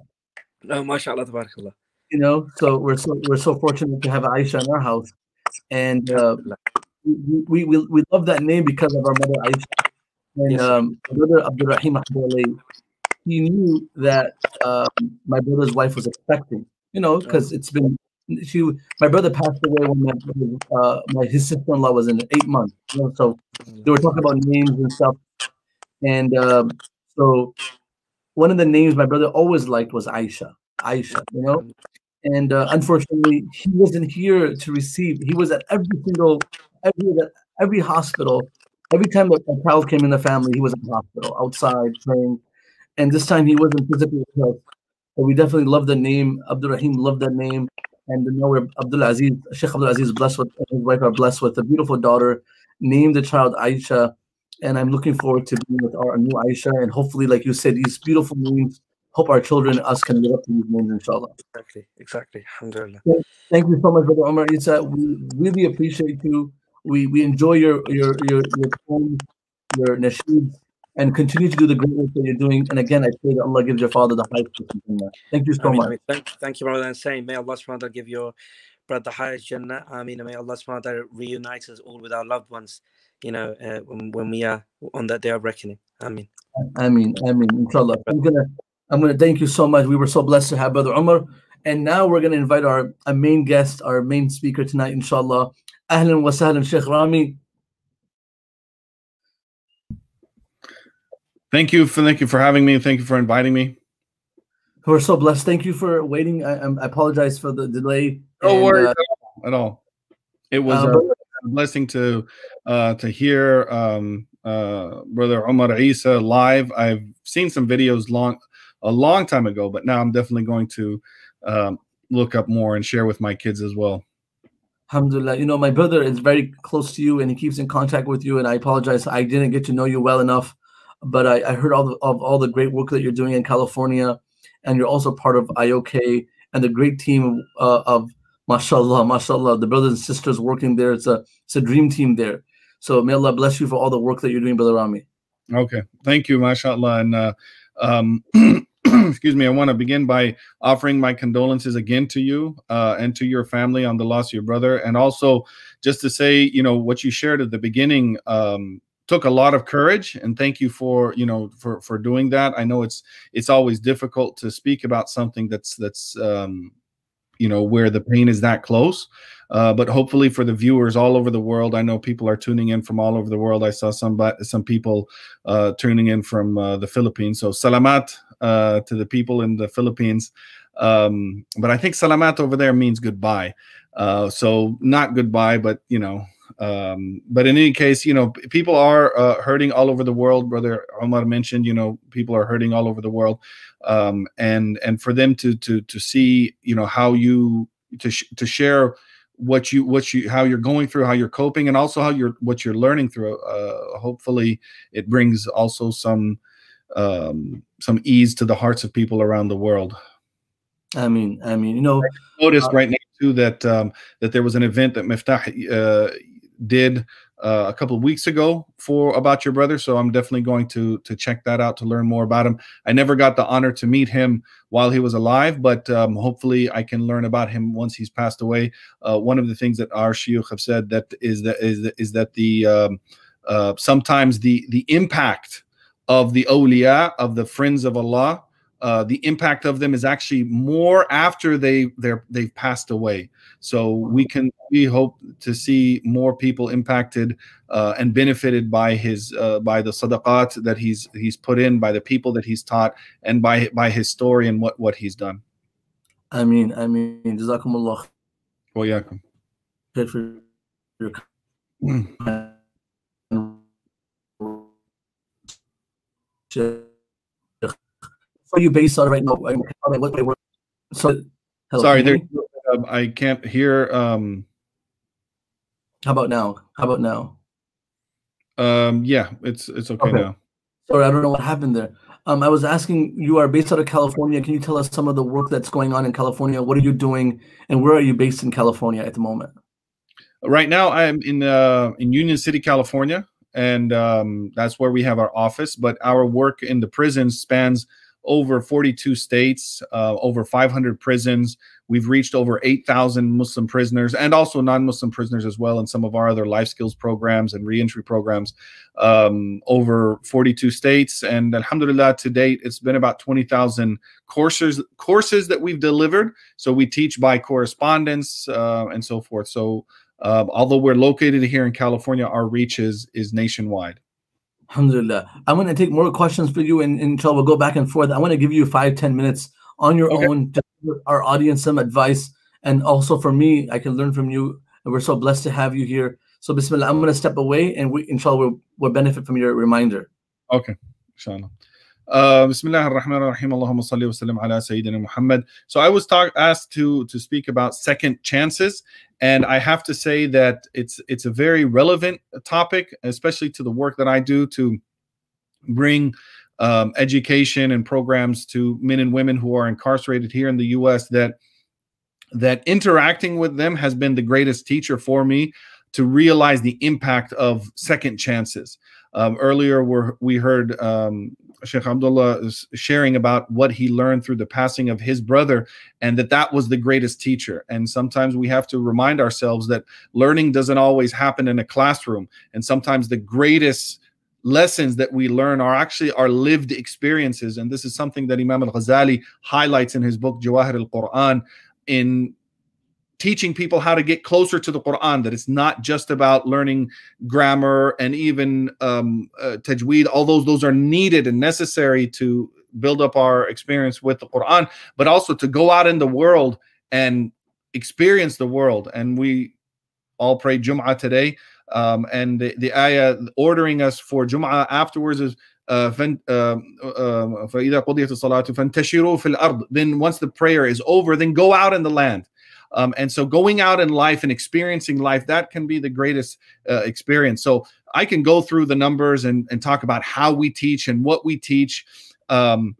No, oh, mashallah, tabarakallah. You know, so we're so we're so fortunate to have Aisha in our house, and uh, we, we we we love that name because of our mother Aisha. And um, my brother Abdurrahim, he knew that um, my brother's wife was expecting. You know, because it's been. She, my brother passed away when my brother, uh, my his sister-in-law was in eight months. You know, so they were talking about names and stuff, and um, so one of the names my brother always liked was Aisha. Aisha, you know, and uh, unfortunately he wasn't here to receive. He was at every single, every every hospital. Every time a child came in the family, he was in the hospital outside praying, and this time he wasn't physically healthy. But we definitely love the name. Abdurrahim loved that name. And now we're Abdul Aziz, Shaykh Abdul Aziz, blessed with, his wife are blessed with a beautiful daughter, named the child Aisha. And I'm looking forward to being with our new Aisha. And hopefully, like you said, these beautiful names, hope our children and us can live up to these names, inshallah. Exactly, exactly. Alhamdulillah. Thank you so much, Brother Omar Esa. We really appreciate you. We we enjoy your your your your poems, your nasheed, and continue to do the great work that you're doing. And again, I pray that Allah gives your father the highest. Thank you so Ameen, much. Ameen. Thank, thank you, brother. And saying, may Allah subhanahu wa ta'ala give your brother the highest Jannah. I mean, may Allah subhanahu wa ta'ala reunite us all with our loved ones, you know, uh, when, when we are on that day of reckoning. Ameen. Ameen. Ameen. Inshallah. I'm going to I'm gonna thank you so much. We were so blessed to have Brother Omar. And now we're going to invite our, our main guest, our main speaker tonight, inshallah. Ahlan wa sahlan, Shaykh Rami. Thank you for thank you for having me. Thank you for inviting me. We're so blessed. Thank you for waiting. I, I apologize for the delay. No worries uh, at all. It was uh, a blessing to uh, to hear um, uh, Brother Omar Esa live. I've seen some videos long a long time ago, but now I'm definitely going to um, look up more and share with my kids as well. Alhamdulillah. You know, my brother is very close to you and he keeps in contact with you. And I apologize. I didn't get to know you well enough, but I, I heard all the, of all the great work that you're doing in California. And you're also part of I O K and the great team uh, of mashallah, mashallah, the brothers and sisters working there. It's a, it's a dream team there. So may Allah bless you for all the work that you're doing, Brother Rami. Okay. Thank you, mashallah. And uh, um, excuse me, I want to begin by offering my condolences again to you uh, and to your family on the loss of your brother. And also just to say, you know, what you shared at the beginning, um, took a lot of courage, and thank you for you know for for doing that. I know it's it's always difficult to speak about something that's that's um, you know where the pain is that close. Uh, but hopefully for the viewers all over the world, I know people are tuning in from all over the world. I saw some some people uh, tuning in from uh, the Philippines. So salamat uh, to the people in the Philippines. Um, but I think salamat over there means goodbye. Uh, so not goodbye, but you know. Um, but in any case, you know, people are uh, hurting all over the world. Brother Omar mentioned, you know, people are hurting all over the world. Um, and, and for them to, to, to see, you know, how you, to, sh to share what you, what you, how you're going through, how you're coping, and also how you're, what you're learning through, uh, hopefully it brings also some, um, some ease to the hearts of people around the world. I mean, I mean, you know, I noticed uh, right now too, that, um, that there was an event that Miftaah, uh, did uh, a couple of weeks ago for about your brother, so I'm definitely going to to check that out to learn more about him. I never got the honor to meet him while he was alive, but um, hopefully I can learn about him once he's passed away. Uh, one of the things that our shiuch have said that is that is that, is that the um, uh, sometimes the the impact of the awliya, of the friends of Allah, uh, the impact of them is actually more after they they're, they've passed away. So we can we hope to see more people impacted uh, and benefited by his uh, by the sadaqat that he's he's put in, by the people that he's taught, and by by his story and what what he's done. I mean, I mean, jazakumullah. Wa yakum. For your for you based on right now. So, hello, sorry, there, um, I can't hear. Um, How about now? How about now? Um, yeah, it's it's okay, okay now. Sorry, I don't know what happened there. Um, I was asking, you are based out of California. Can you tell us some of the work that's going on in California? What are you doing, and where are you based in California at the moment? Right now, I'm in uh, in Union City, California, and um, that's where we have our office. But our work in the prison spans over forty-two states, uh, over five hundred prisons. We've reached over eight thousand Muslim prisoners and also non-Muslim prisoners as well in some of our other life skills programs and reentry programs, um, over forty-two states. And alhamdulillah, to date, it's been about twenty thousand courses courses that we've delivered. So we teach by correspondence uh, and so forth. So uh, although we're located here in California, our reach is, is nationwide. Alhamdulillah. I'm going to take more questions for you, and inshallah, we'll go back and forth. I want to give you five, ten minutes on your okay. own to give our audience some advice. And also for me, I can learn from you. And we're so blessed to have you here. So bismillah, I'm going to step away, and we, inshallah, we'll, we'll benefit from your reminder. Okay. Inshallah. Uh, Bismillah ar-Rahman ar-Rahim. Allahumma salli wa sallim ala Sayyidina Muhammad. So I was talk, asked to to speak about second chances, and I have to say that it's it's a very relevant topic, especially to the work that I do to bring um, education and programs to men and women who are incarcerated here in the U S That that interacting with them has been the greatest teacher for me to realize the impact of second chances. Um, earlier, we're, we heard um, Shaykh Abdullah is sharing about what he learned through the passing of his brother, and that that was the greatest teacher. And sometimes we have to remind ourselves that learning doesn't always happen in a classroom. And sometimes the greatest lessons that we learn are actually our lived experiences. And this is something that Imam al-Ghazali highlights in his book, Jawahir al-Qur'an, in teaching people how to get closer to the Quran, that it's not just about learning grammar and even um, uh, tajweed, although those are needed and necessary to build up our experience with the Quran, but also to go out in the world and experience the world. And we all pray Jum'ah today. Um, and the, the ayah ordering us for Jum'ah afterwards is, uh, then once the prayer is over, then go out in the land. Um, and so going out in life and experiencing life, that can be the greatest uh, experience. So I can go through the numbers and, and talk about how we teach and what we teach. Um,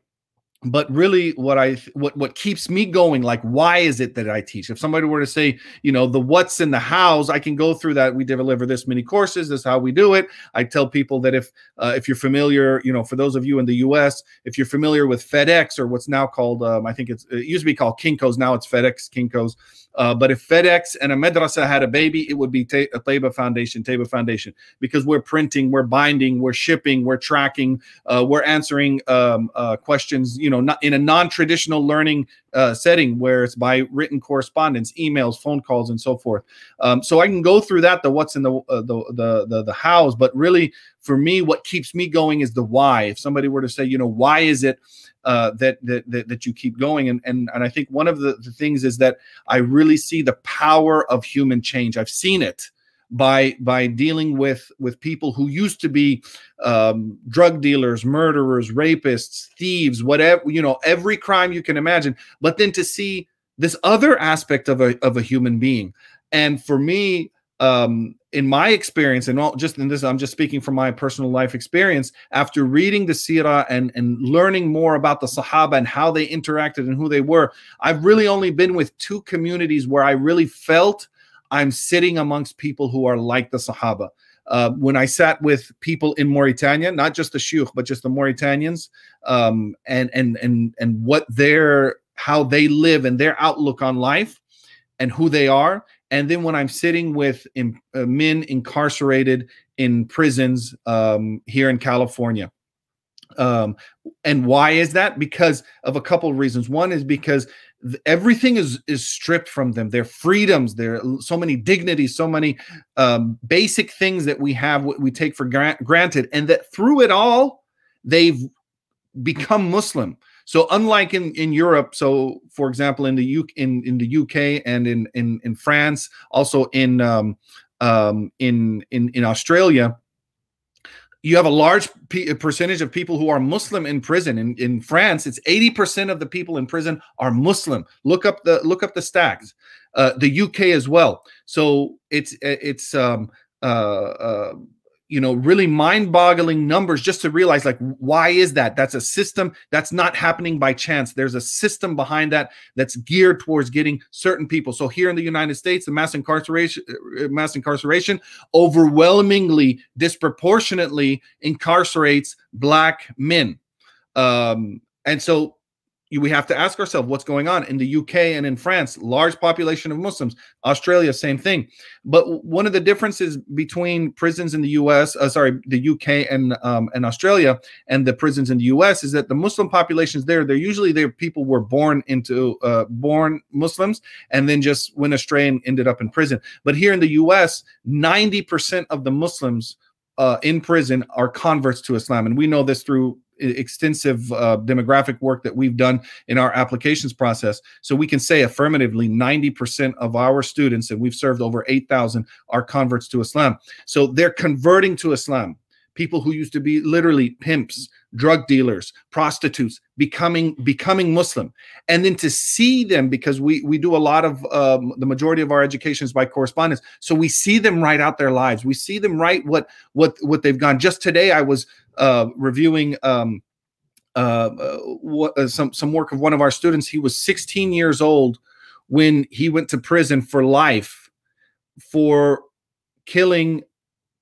but really what I, what, what keeps me going, like, why is it that I teach? If somebody were to say, you know, the what's in the hows, I can go through that. We deliver this many courses. This is how we do it. I tell people that if, uh, if you're familiar, you know, for those of you in the U S, if you're familiar with FedEx or what's now called, um, I think it's, it used to be called Kinko's. Now it's FedEx, Kinko's. Uh, but if FedEx and a madrasa had a baby, it would be Te a Teba Foundation, Teba Foundation, because we're printing, we're binding, we're shipping, we're tracking, uh, we're answering um, uh, questions, you know, not in a non-traditional learning uh, setting where it's by written correspondence, emails, phone calls, and so forth. Um, so I can go through that, the what's in the, uh, the, the, the, the hows, but really for me, what keeps me going is the why. If somebody were to say, you know, why is it uh, that, that, that, that you keep going? And, and, and I think one of the, the things is that I really see the power of human change. I've seen it by, by dealing with, with people who used to be um, drug dealers, murderers, rapists, thieves, whatever, you know, every crime you can imagine, but then to see this other aspect of a, of a human being. And for me, um, in my experience, and all, just in this, I'm just speaking from my personal life experience, after reading the Sirah and, and learning more about the Sahaba and how they interacted and who they were, I've really only been with two communities where I really felt I'm sitting amongst people who are like the Sahaba. Uh, when I sat with people in Mauritania, not just the Shuyukh, but just the Mauritanians, um, and, and, and, and what their, how they live and their outlook on life and who they are. And then when I'm sitting with in, uh, men incarcerated in prisons um, here in California. Um, and why is that? Because of a couple of reasons. One is because everything is, is stripped from them. Their freedoms, their so many dignities, so many um, basic things that we have, we take for gra- granted. And that through it all, they've become Muslim. So unlike in, in Europe, so for example, in the U K, in, in the U K and in, in, in France, also in, um, um, in, in, in Australia, you have a large p percentage of people who are Muslim in prison. In, in France, it's eighty percent of the people in prison are Muslim. Look up the, look up the stats, uh, the U K as well. So it's, it's, um, uh, uh, you know, really mind-boggling numbers just to realize, like, why is that? That's a system that's not happening by chance. There's a system behind that that's geared towards getting certain people. So here in the United States, the mass incarceration, mass incarceration overwhelmingly, disproportionately incarcerates Black men. Um, and so we have to ask ourselves what's going on in the U K and in France, large population of Muslims, Australia, same thing. But one of the differences between prisons in the U S, uh, sorry, the U K and, um, and Australia and the prisons in the U S is that the Muslim populations there, they're usually their people were born into, uh, born Muslims and then just went astray and ended up in prison. But here in the U S, ninety percent of the Muslims uh, in prison are converts to Islam. And we know this through extensive uh, demographic work that we've done in our applications process. So we can say affirmatively ninety percent of our students, and we've served over eight thousand, are converts to Islam. So they're converting to Islam. People who used to be literally pimps, drug dealers, prostitutes, becoming becoming Muslim. And then to see them, because we, we do a lot of, um, the majority of our education is by correspondence. So we see them write out their lives. We see them write what, what, what they've gone. Just today I was uh, reviewing um, uh, what, uh, some, some work of one of our students. He was sixteen years old when he went to prison for life for killing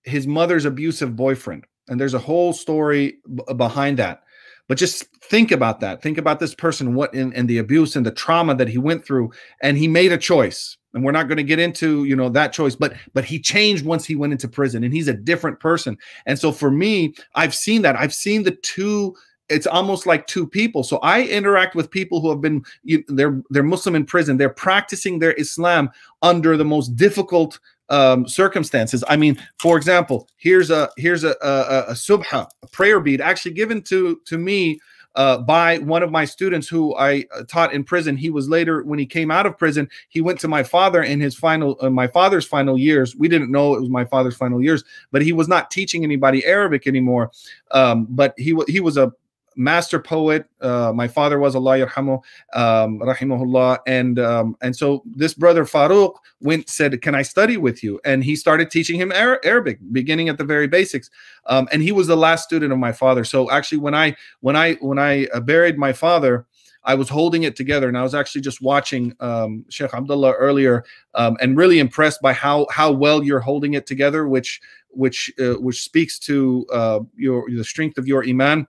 his mother's abusive boyfriend. And there's a whole story b behind that. But just think about that. Think about this person, what in, and the abuse and the trauma that he went through. And he made a choice. And we're not going to get into, you know, that choice, but, but he changed once he went into prison and he's a different person. And so for me, I've seen that. I've seen the two it's almost like two people. So I interact with people who have been, you, they're, they're Muslim in prison. They're practicing their Islam under the most difficult um, circumstances. I mean, for example, here's a, here's a, a, a subha, a prayer bead actually given to, to me uh, by one of my students who I taught in prison. He was later, when he came out of prison, he went to my father in his final, uh, my father's final years. We didn't know it was my father's final years, but he was not teaching anybody Arabic anymore. Um, but he, he was a master poet. Uh, my father was, Allah yarhamu, um, rahimahullah. And, um, and so this brother Farouk went, said, can I study with you? And he started teaching him Arabic, beginning at the very basics. Um, and he was the last student of my father. So actually when I, when I, when I buried my father, I was holding it together, and I was actually just watching um, Shaykh Abdullah earlier, um, and really impressed by how how well you're holding it together, which which uh, which speaks to uh, your the strength of your iman.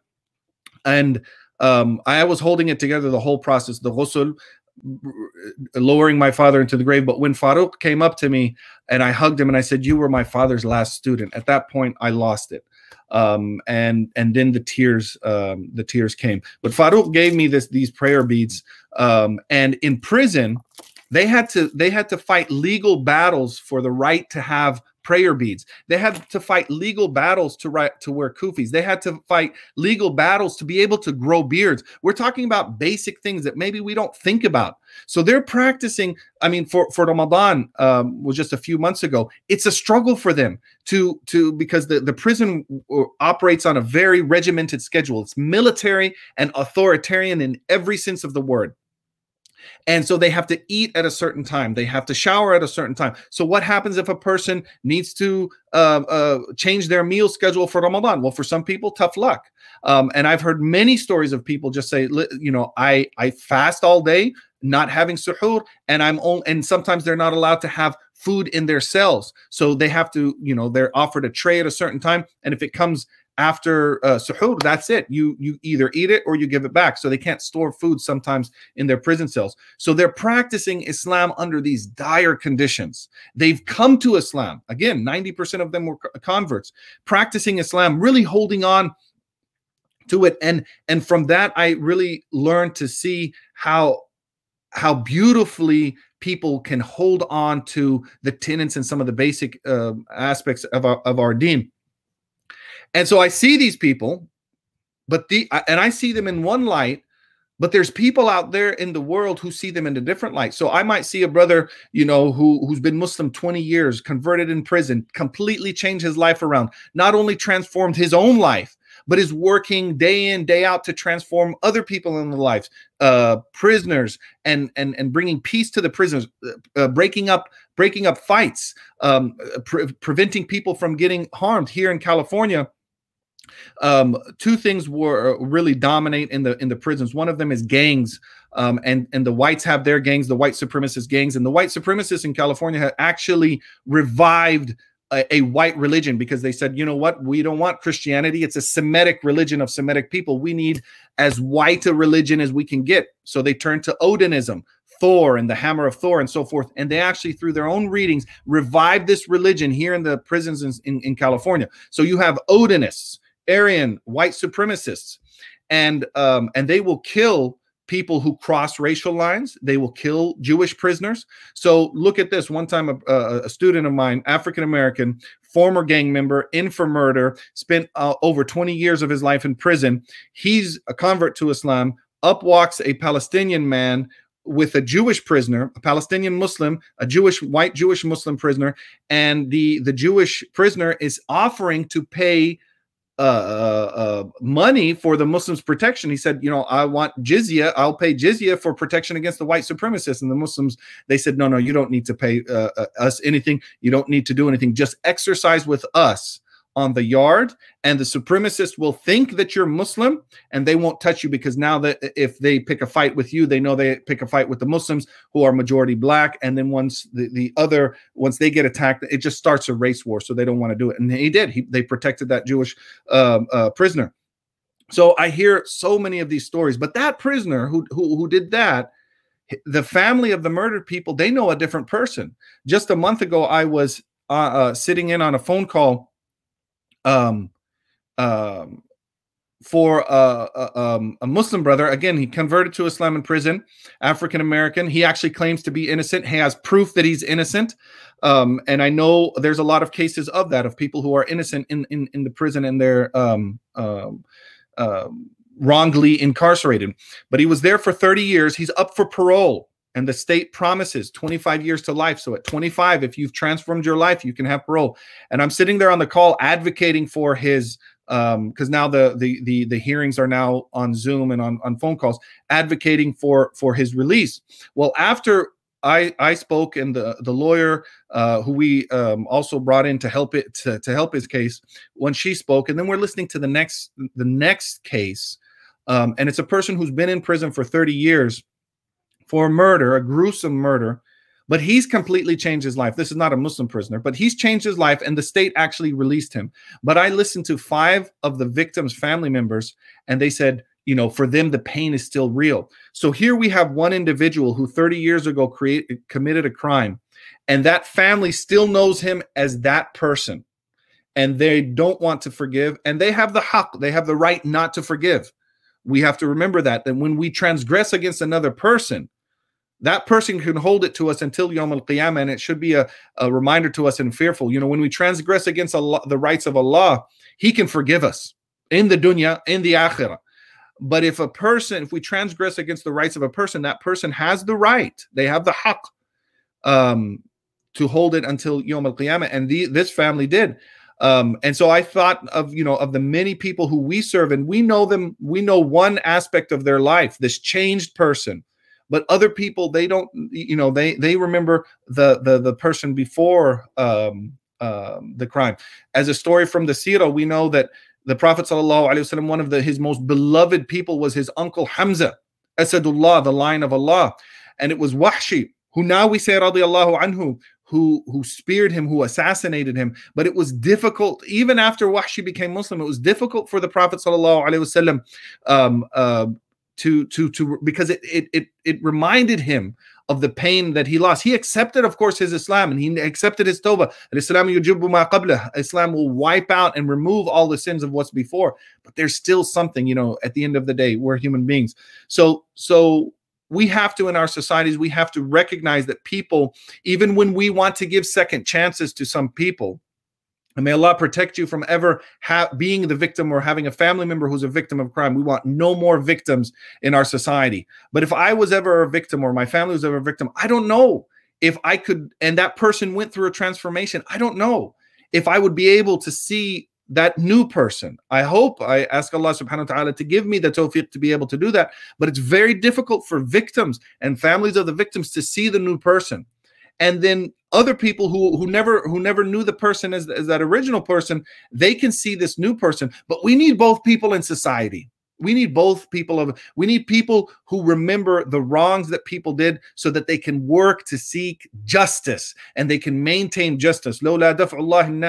And um, I was holding it together the whole process, the ghusl, lowering my father into the grave. But when Farouk came up to me and I hugged him and I said, you were my father's last student. At that point, I lost it. Um, and and then the tears, um, the tears came. But Farouk gave me this these prayer beads. Um, and in prison, they had to they had to fight legal battles for the right to have prayer beads. They had to fight legal battles to right to wear kufis. They had to fight legal battles to be able to grow beards. We're talking about basic things that maybe we don't think about. So they're practicing. I mean, for for Ramadan um, was just a few months ago. It's a struggle for them to to because the the prison operates on a very regimented schedule. It's military and authoritarian in every sense of the word. And so they have to eat at a certain time. They have to shower at a certain time. So what happens if a person needs to uh, uh, change their meal schedule for Ramadan? Well, for some people, tough luck. Um, and I've heard many stories of people just say, you know, I, I fast all day, not having suhoor, and I'm only, and sometimes they're not allowed to have food in their cells. So they have to, you know, they're offered a tray at a certain time. And if it comes after uh, suhoor, that's it. You you either eat it or you give it back. So they can't store food sometimes in their prison cells. So they're practicing Islam under these dire conditions. They've come to Islam. Again, ninety percent of them were converts. Practicing Islam, really holding on to it. And, and from that, I really learned to see how, how beautifully people can hold on to the tenets and some of the basic uh, aspects of our, of our deen. And so I see these people, but the and I see them in one light, but there's people out there in the world who see them in a different light. So I might see a brother, you know, who, who's been Muslim twenty years, converted in prison, completely changed his life around, not only transformed his own life, but is working day in, day out to transform other people in their lives, uh, prisoners, and and and bringing peace to the prisoners, uh, breaking up breaking up fights, um, pre preventing people from getting harmed. Here in California, um two things were really dominate in the in the prisons. One of them is gangs, um and and the whites have their gangs, the white supremacist gangs, and the white supremacists in California have actually revived a, a white religion, because they said, you know what, we don't want Christianity. It's a Semitic religion of Semitic people. We need as white a religion as we can get. So they turned to Odinism, Thor and the hammer of Thor, and so forth. And they actually, through their own readings, revived this religion here in the prisons in, in, in California. So you have Odinists, Aryan, white supremacists, and um, and they will kill people who cross racial lines. They will kill Jewish prisoners. So look at this. One time, a, a student of mine, African-American, former gang member, in for murder, spent uh, over twenty years of his life in prison. He's a convert to Islam. Up walks a Palestinian man with a Jewish prisoner, a Palestinian Muslim, a Jewish, white Jewish Muslim prisoner. And the, the Jewish prisoner is offering to pay Uh, uh, money for the Muslims' protection. He said, you know, I want jizya. I'll pay jizya for protection against the white supremacists. And the Muslims, they said, no, no, you don't need to pay uh, us anything. You don't need to do anything. Just exercise with us on the yard, and the supremacists will think that you're Muslim, and they won't touch you, because now that if they pick a fight with you, they know they pick a fight with the Muslims, who are majority black. And then once the, the other, once they get attacked, it just starts a race war. So they don't want to do it. And he did. He, they protected that Jewish um, uh, prisoner. So I hear so many of these stories. But that prisoner who who, who did that, the family of the murdered people, they know a different person. Just a month ago, I was uh, uh, sitting in on a phone call Um, um, for uh, uh, um, a Muslim brother. Again, he converted to Islam in prison, African-American. He actually claims to be innocent. He has proof that he's innocent. Um, and I know there's a lot of cases of that, of people who are innocent in, in, in the prison and they're um, uh, uh, wrongly incarcerated. But he was there for thirty years. He's up for parole. And the state promises twenty-five years to life. So at twenty-five, if you've transformed your life, you can have parole. And I'm sitting there on the call advocating for his, um, because now the, the the the hearings are now on Zoom and on, on phone calls, advocating for for his release. Well, after I I spoke and the the lawyer uh, who we um, also brought in to help it to, to help his case, when she spoke, and then we're listening to the next the next case, um, and it's a person who's been in prison for thirty years. For a murder, a gruesome murder, but he's completely changed his life. This is not a Muslim prisoner, but he's changed his life and the state actually released him. But I listened to five of the victim's family members and they said, you know, for them, the pain is still real. So here we have one individual who thirty years ago create, committed a crime and that family still knows him as that person and they don't want to forgive and they have the haqq, they have the right not to forgive. We have to remember that, that when we transgress against another person, that person can hold it to us until Yawm al-Qiyamah, and it should be a, a reminder to us and fearful. You know, when we transgress against Allah, the rights of Allah, He can forgive us in the dunya, in the akhirah. But if a person, if we transgress against the rights of a person, that person has the right, they have the haqq um, to hold it until Yawm al-Qiyamah, and the, this family did. Um, and so I thought of, you know, of the many people who we serve, and we know them, we know one aspect of their life, this changed person. But other people, they don't, you know, they they remember the the the person before um, uh, the crime. As a story from the Seerah, we know that the Prophet sallallahu alaihi wasallam, one of the, his most beloved people was his uncle Hamza, Asadullah, the Lion of Allah, and it was Wahshi, who now we say radiallahu anhu, who who speared him, who assassinated him. But it was difficult, even after Wahshi became Muslim, it was difficult for the Prophet sallallahu alaihi wasallam. Um, uh, To to to because it it it it reminded him of the pain that he lost. He accepted, of course, his Islam and he accepted his tawbah. Al-Islam yujibu ma qablah. Islam will wipe out and remove all the sins of what's before. But there's still something, you know. At the end of the day, we're human beings. So so we have to, in our societies, we have to recognize that people, even when we want to give second chances to some people. And may Allah protect you from ever ha being the victim or having a family member who's a victim of crime. We want no more victims in our society. But if I was ever a victim or my family was ever a victim, I don't know if I could, and that person went through a transformation. I don't know if I would be able to see that new person. I hope, I ask Allah subhanahu wa ta'ala to give me the tawfiq to be able to do that. But it's very difficult for victims and families of the victims to see the new person. And then other people who who never who never knew the person as, as that original person, they can see this new person. But we need both people in society. We need both people of we need people who remember the wrongs that people did so that they can work to seek justice and they can maintain justice. Allah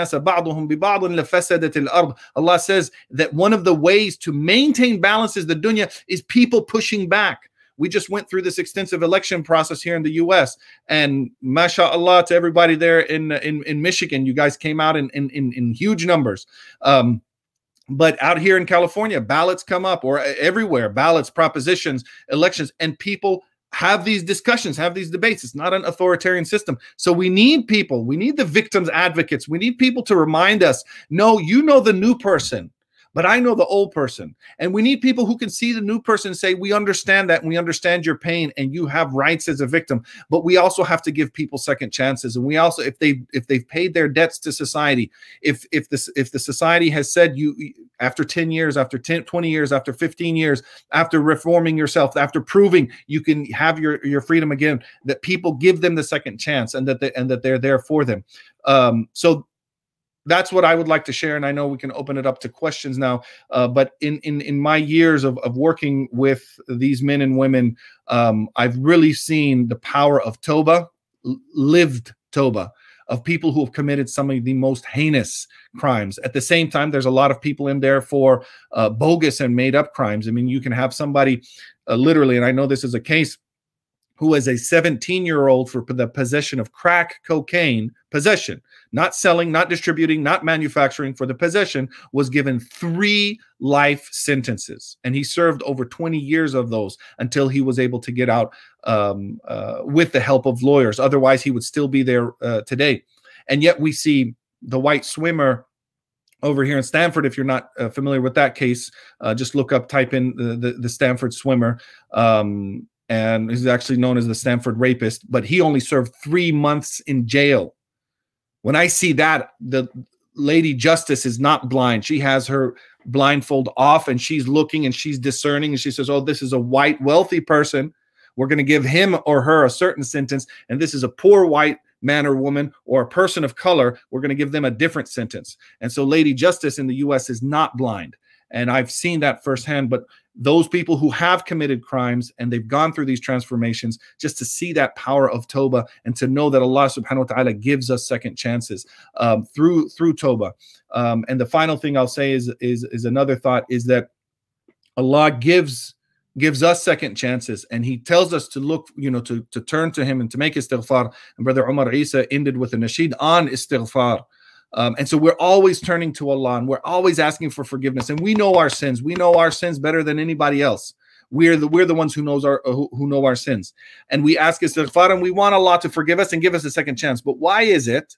says that one of the ways to maintain balance is the dunya is people pushing back. We just went through this extensive election process here in the U S and masha'Allah to everybody there in, in, in Michigan, you guys came out in, in, in huge numbers. Um, but out here in California, ballots come up or everywhere, ballots, propositions, elections, and people have these discussions, have these debates. It's not an authoritarian system. So we need people, we need the victims' advocates. We need people to remind us, no, you know the new person. But I know the old person. And we need people who can see the new person and say, we understand that. And we understand your pain and you have rights as a victim. But we also have to give people second chances. And we also, if they if they've paid their debts to society, if if this if the society has said you after ten years, after ten, twenty years, after fifteen years, after reforming yourself, after proving you can have your, your freedom again, that people give them the second chance and that they, and that they're there for them. Um, so that's what I would like to share, and I know we can open it up to questions now. Uh, but in in in my years of of working with these men and women, um, I've really seen the power of Toba, lived Toba, of people who have committed some of the most heinous crimes. At the same time, there's a lot of people in there for uh, bogus and made up crimes. I mean, you can have somebody uh, literally, and I know this is a case. who was a seventeen-year-old for the possession of crack cocaine, possession, not selling, not distributing, not manufacturing, for the possession, was given three life sentences. And he served over twenty years of those until he was able to get out um, uh, with the help of lawyers. Otherwise, he would still be there uh, today. And yet we see the white swimmer over here in Stanford. If you're not uh, familiar with that case, uh, just look up, type in the, the, the Stanford swimmer. Um, and he's actually known as the Stanford rapist, but he only served three months in jail. When I see that, the Lady Justice is not blind. She has her blindfold off and she's looking and she's discerning. And she says, oh, this is a white wealthy person. We're going to give him or her a certain sentence. And this is a poor white man or woman or a person of color. We're going to give them a different sentence. And so Lady Justice in the U S is not blind. And I've seen that firsthand. But those people who have committed crimes and they've gone through these transformations, just to see that power of Tawbah and to know that Allah subhanahu wa ta'ala gives us second chances um, through through Tawbah. Um, and the final thing I'll say is, is, is another thought is that Allah gives gives us second chances, and he tells us to look, you know, to, to turn to him and to make istighfar. And Brother Omar Esa ended with a nasheed on istighfar. Um, and so we're always turning to Allah and we're always asking for forgiveness. And we know our sins. We know our sins better than anybody else. We're the, we're the ones who, knows our, who, who know our sins. And we ask istighfar and we want Allah to forgive us and give us a second chance. But why is it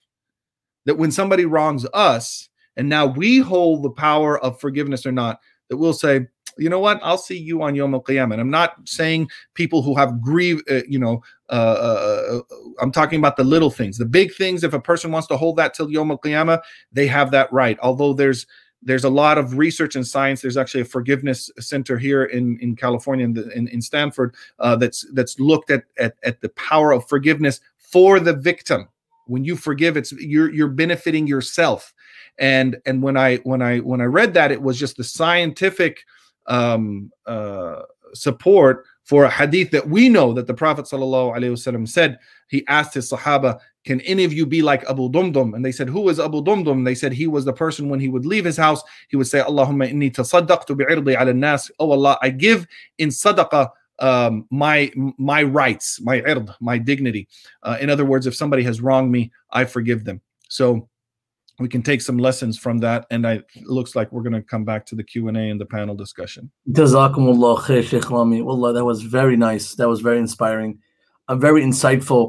that when somebody wrongs us and now we hold the power of forgiveness or not, that we'll say, you know what, I'll see you on Yawm al-Qiyamah. And I'm not saying people who have grief, uh, you know, uh, uh, I'm talking about the little things. The big things, if a person wants to hold that till Yawm al-Qiyamah, they have that right. Although there's there's a lot of research and science. There's actually a forgiveness center here in, in California, in, the, in, in Stanford, uh, that's that's looked at, at, at the power of forgiveness for the victim. When you forgive, it's you're you're benefiting yourself. And and when I when I when I read that, it was just the scientific Um, uh, support for a hadith that we know that the Prophet ﷺ said. He asked his Sahaba, can any of you be like Abu Dumdum? And they said, who is Abu Dumdum? They said, he was the person when he would leave his house, he would say, Allahumma inni tasaddaqtu bi'irdi ala nas. Oh Allah, I give in sadaqah um, my my rights, my ird, my dignity. Uh, in other words, if somebody has wronged me, I forgive them. So we can take some lessons from that, and I, it looks like we're going to come back to the Q and A and the panel discussion. Jazakumullah khair, Shaykh Rami. Wallah, that was very nice. That was very inspiring, uh, very insightful,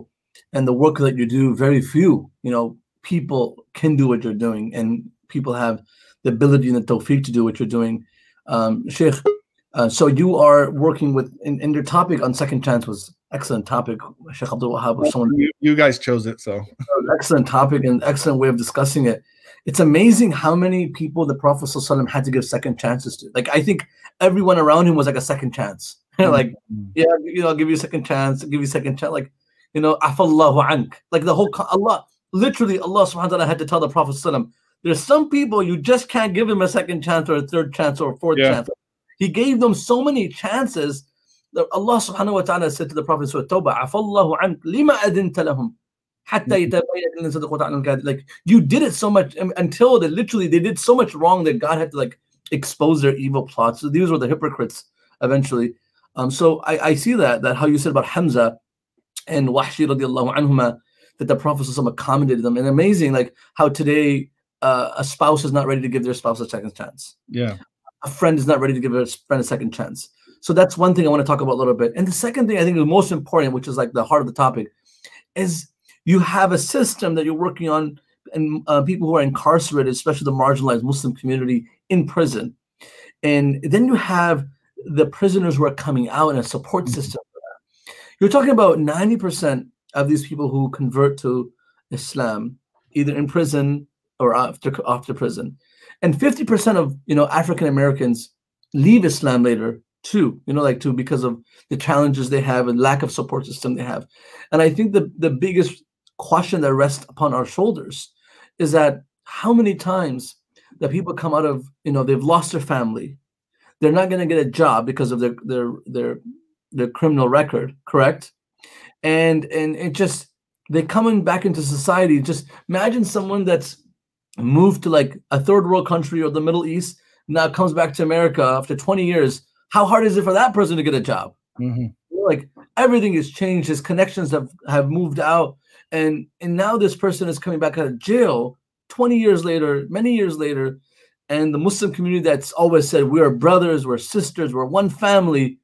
and the work that you do, very few, you know, people can do what you're doing, and people have the ability and the tawfiq to do what you're doing, um, Shaykh. Uh, so you are working with, and, and your topic on second chance was excellent topic, Shaykh Abdul Wahhab. Or someone, you, you guys chose it, so excellent topic and excellent way of discussing it. It's amazing how many people the Prophet ﷺ had to give second chances to. Like, I think everyone around him was like a second chance. Like, yeah, you know, I'll give you a second chance, I'll give you a second chance. Like, you know, afallahu ank. Like the whole Allah, literally, Allah subhanahu wa ta'ala had to tell the Prophet ﷺ, there's some people you just can't give them a second chance or a third chance or a fourth yeah. chance. He gave them so many chances. Allah subhanahu wa ta'ala said to the Prophet, like, you did it so much until they literally they did so much wrong that God had to like expose their evil plots. So these were the hypocrites eventually. Um, so I, I see that that how you said about Hamza and Wahshi radiallahu anhuma, that the Prophet accommodated them, and amazing like how today uh, a spouse is not ready to give their spouse a second chance. Yeah. A friend is not ready to give a friend a second chance. So that's one thing I want to talk about a little bit. And the second thing I think is most important, which is like the heart of the topic, is you have a system that you're working on, and uh, people who are incarcerated, especially the marginalized Muslim community in prison. And then you have the prisoners who are coming out and a support mm-hmm. system for that. You're talking about ninety percent of these people who convert to Islam, either in prison or after, after prison. And fifty percent of, you know, African Americans leave Islam later too, you know, like too, because of the challenges they have and lack of support system they have. And I think the, the biggest question that rests upon our shoulders is that how many times that people come out of, you know, they've lost their family. They're not going to get a job because of their, their, their, their criminal record, correct? And, and it just, they coming back into society. Just imagine someone that's moved to like a third world country or the Middle East, now comes back to America after twenty years. How hard is it for that person to get a job? Mm-hmm. Like everything has changed. His connections have, have moved out. And, and now this person is coming back out of jail twenty years later, many years later. And the Muslim community that's always said, we are brothers, we're sisters, we're one family.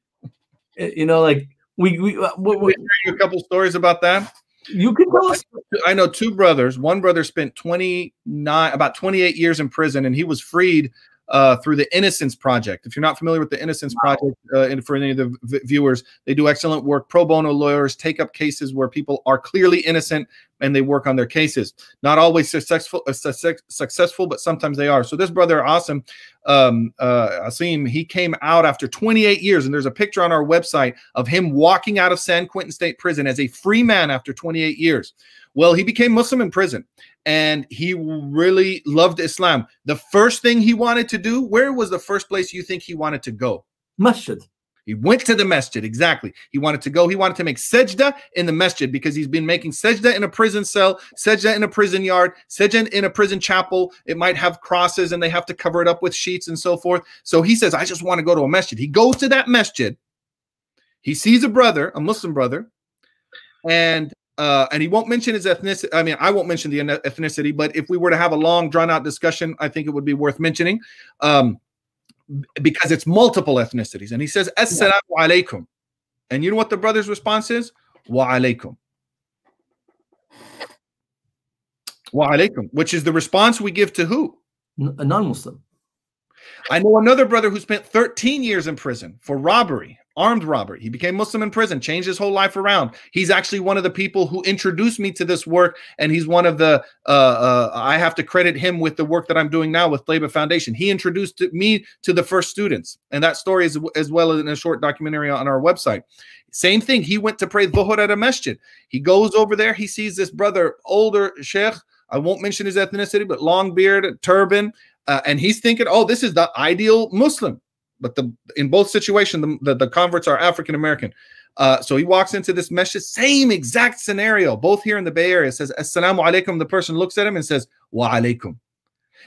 You know, like we, we, we, we, we hear a couple stories about that. You can tell us. I know two brothers. One brother spent twenty-nine, about twenty-eight years in prison, and he was freed uh, through the Innocence Project. If you're not familiar with the Innocence wow. Project, uh, and for any of the v viewers, they do excellent work. Pro bono lawyers take up cases where people are clearly innocent, and they work on their cases. Not always successful, uh, su successful, but sometimes they are. So this brother, Asim, um, uh, Asim, he came out after twenty-eight years, and there's a picture on our website of him walking out of San Quentin State Prison as a free man after twenty-eight years. Well, he became Muslim in prison, and he really loved Islam. The first thing he wanted to do, where was the first place you think he wanted to go? Masjid. He went to the masjid, exactly. He wanted to go. He wanted to make sajda in the masjid because he's been making sajda in a prison cell, sajda in a prison yard, sajda in a prison chapel. It might have crosses and they have to cover it up with sheets and so forth. So he says, I just want to go to a masjid. He goes to that masjid. He sees a brother, a Muslim brother, and Uh, and he won't mention his ethnicity. I mean, I won't mention the ethnicity, but if we were to have a long, drawn-out discussion, I think it would be worth mentioning um, because it's multiple ethnicities. And he says, Assalamu alaikum. And you know what the brother's response is? Wa alaikum. Wa alaikum, which is the response we give to who? A non-Muslim. I know another brother who spent thirteen years in prison for robbery. Armed robbery. He became Muslim in prison, changed his whole life around. He's actually one of the people who introduced me to this work, and he's one of the, uh, uh, I have to credit him with the work that I'm doing now with Taiba Foundation. He introduced me to the first students, and that story is as well as in a short documentary on our website. Same thing, he went to pray Dhuhr at a masjid. He goes over there, he sees this brother, older sheikh, I won't mention his ethnicity, but long beard, turban, uh, and he's thinking, oh, this is the ideal Muslim. But the, in both situations, the, the, the converts are African-American. Uh, so he walks into this masjid, same exact scenario, both here in the Bay Area. Says, Assalamu alaikum. The person looks at him and says, Wa alaikum.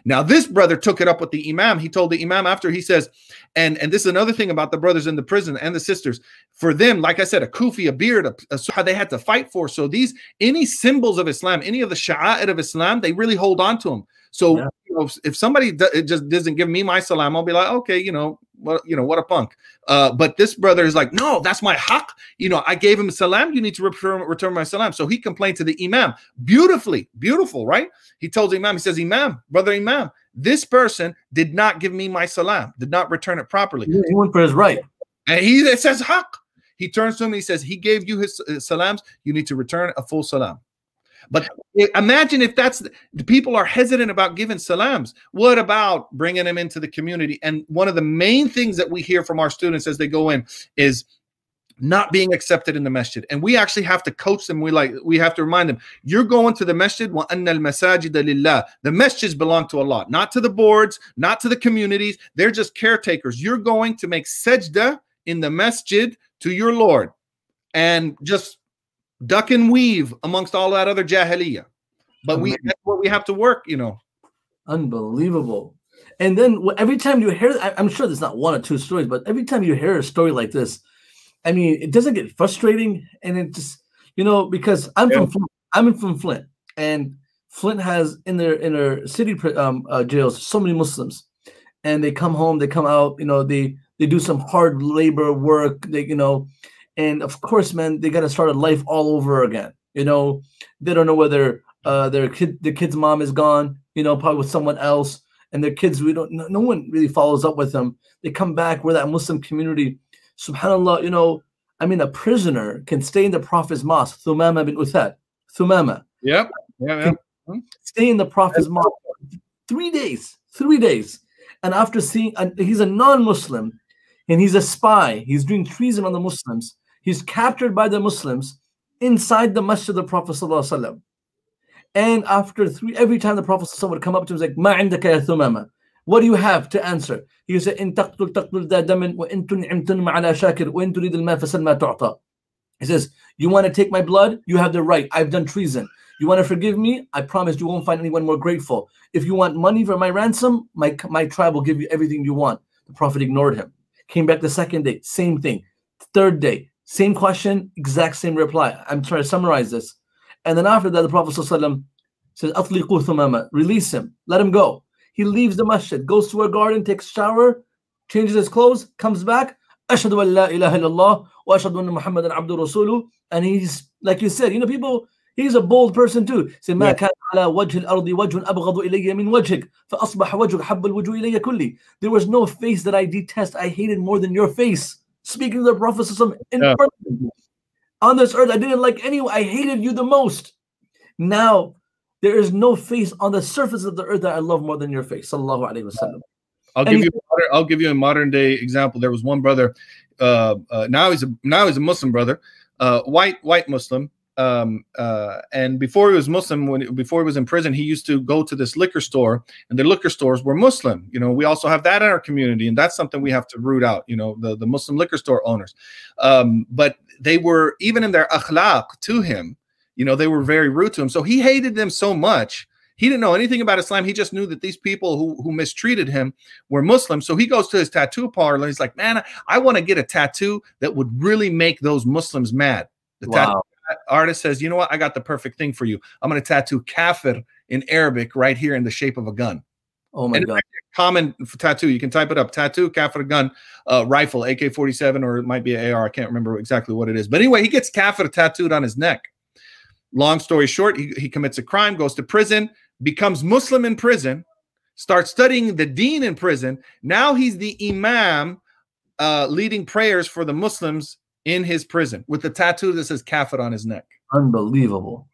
Now, this brother took it up with the imam. He told the imam after, he says, and, and this is another thing about the brothers in the prison and the sisters. For them, like I said, a kufi, a beard, a, a suha they had to fight for. So these, any symbols of Islam, any of the sha'a'ir of Islam, they really hold on to them. So yeah. you know, if, if somebody do, it just doesn't give me my salam, I'll be like, okay, you know, what, you know, what a punk. Uh, but this brother is like, no, that's my haq. You know, I gave him a salam. You need to return, return my salam. So he complained to the imam. Beautifully, beautiful, right? He told the imam, he says, Imam, brother imam, this person did not give me my salam, did not return it properly. He went for his right. And he it says haq. He turns to him and he says, he gave you his uh, salams. You need to return a full salam. But imagine if that's the people are hesitant about giving salams. What about bringing them into the community? And one of the main things that we hear from our students as they go in is not being accepted in the masjid. And we actually have to coach them. We like we have to remind them, you're going to the masjid. Wa anna al-masajida lillah. The masjids belong to Allah, not to the boards, not to the communities. They're just caretakers. You're going to make sajda in the masjid to your Lord, and just duck and weave amongst all that other jahiliyyah. But we, that's where we have to work, you know. Unbelievable. And then every time you hear, I'm sure there's not one or two stories, but every time you hear a story like this, I mean, it doesn't get frustrating. And it just, you know, because I'm yeah. from Flint, I'm from Flint, and Flint has in their in their city um, uh, jails so many Muslims, and they come home, they come out, you know, they they do some hard labor work, they you know. And of course, man, they got to start a life all over again. You know, they don't know whether uh, their kid, the kid's mom is gone. You know, probably with someone else, and their kids. We don't. No, no one really follows up with them. They come back. We're that Muslim community. Subhanallah. You know, I mean, a prisoner can stay in the Prophet's mosque. Thumama bin Uthad. Thumama. Yep. Yeah. yeah. Stay in the Prophet's mosque three days. Three days. And after seeing, uh, he's a non-Muslim, and he's a spy. He's doing treason on the Muslims. He's captured by the Muslims inside the masjid of the Prophet ﷺ. And after three, every time the Prophet ﷺ would come up to him, he's like, Ma indaka ya Thumama? What do you have to answer? He would say, In taqtul taqtul da damin, wa in tun'imtun ma'ala shakir, wa in turid al ma fasal ma tu'ta. He says, you want to take my blood? You have the right. I've done treason. You want to forgive me? I promise you won't find anyone more grateful. If you want money for my ransom, my, my tribe will give you everything you want. The Prophet ignored him. Came back the second day, same thing. Third day, Same question, exact same reply. I'm trying to summarize this. And then after that, the Prophet ﷺ says, "Atliqu Thumama," release him, let him go. He leaves the masjid, goes to a garden, takes a shower, changes his clothes, comes back. Ashhadu an la ilaha illallah wa ashhadu anna Muhammadan abduhu rasuluh. And he's, like you said, you know, people, he's a bold person too. Say, "Ma kana ala wajhi al-ardi wajhun abghadu ilayya min wajhik, fa asbaha wajhuk habbal wujuh ilayya kulli." There was no face that I detest, I hated more than your face. Speaking to the Prophet in yeah. person. On this earth, I didn't like anyone. I hated you the most. Now, there is no face on the surface of the earth that I love more than your face. Sallallahu Alaihi Wasallam. I'll give you. Modern, I'll give you a modern day example. There was one brother. Uh, uh, now he's a now he's a Muslim brother, uh, white white Muslim. Um, uh, and before he was Muslim, when before he was in prison, he used to go to this liquor store, and the liquor stores were Muslim. You know, we also have that in our community, and that's something we have to root out. You know, the the Muslim liquor store owners. Um, but they were, even in their akhlaq to him, you know, they were very rude to him. So he hated them so much. He didn't know anything about Islam. He just knew that these people who, who mistreated him were Muslims. So he goes to his tattoo parlor. He's like, "Man, I, I want to get a tattoo that would really make those Muslims mad." The wow. tattoo artist says, "You know what? I got the perfect thing for you. I'm going to tattoo kafir in Arabic right here in the shape of a gun." Oh my and God. Common tattoo. You can type it up. Tattoo, kafir gun, uh, rifle, A K forty-seven, or it might be an A R. I can't remember exactly what it is. But anyway, he gets kafir tattooed on his neck. Long story short, he, he commits a crime, goes to prison, becomes Muslim in prison, starts studying the deen in prison. Now he's the imam uh, leading prayers for the Muslims in his prison with the tattoo that says kafir on his neck. Unbelievable.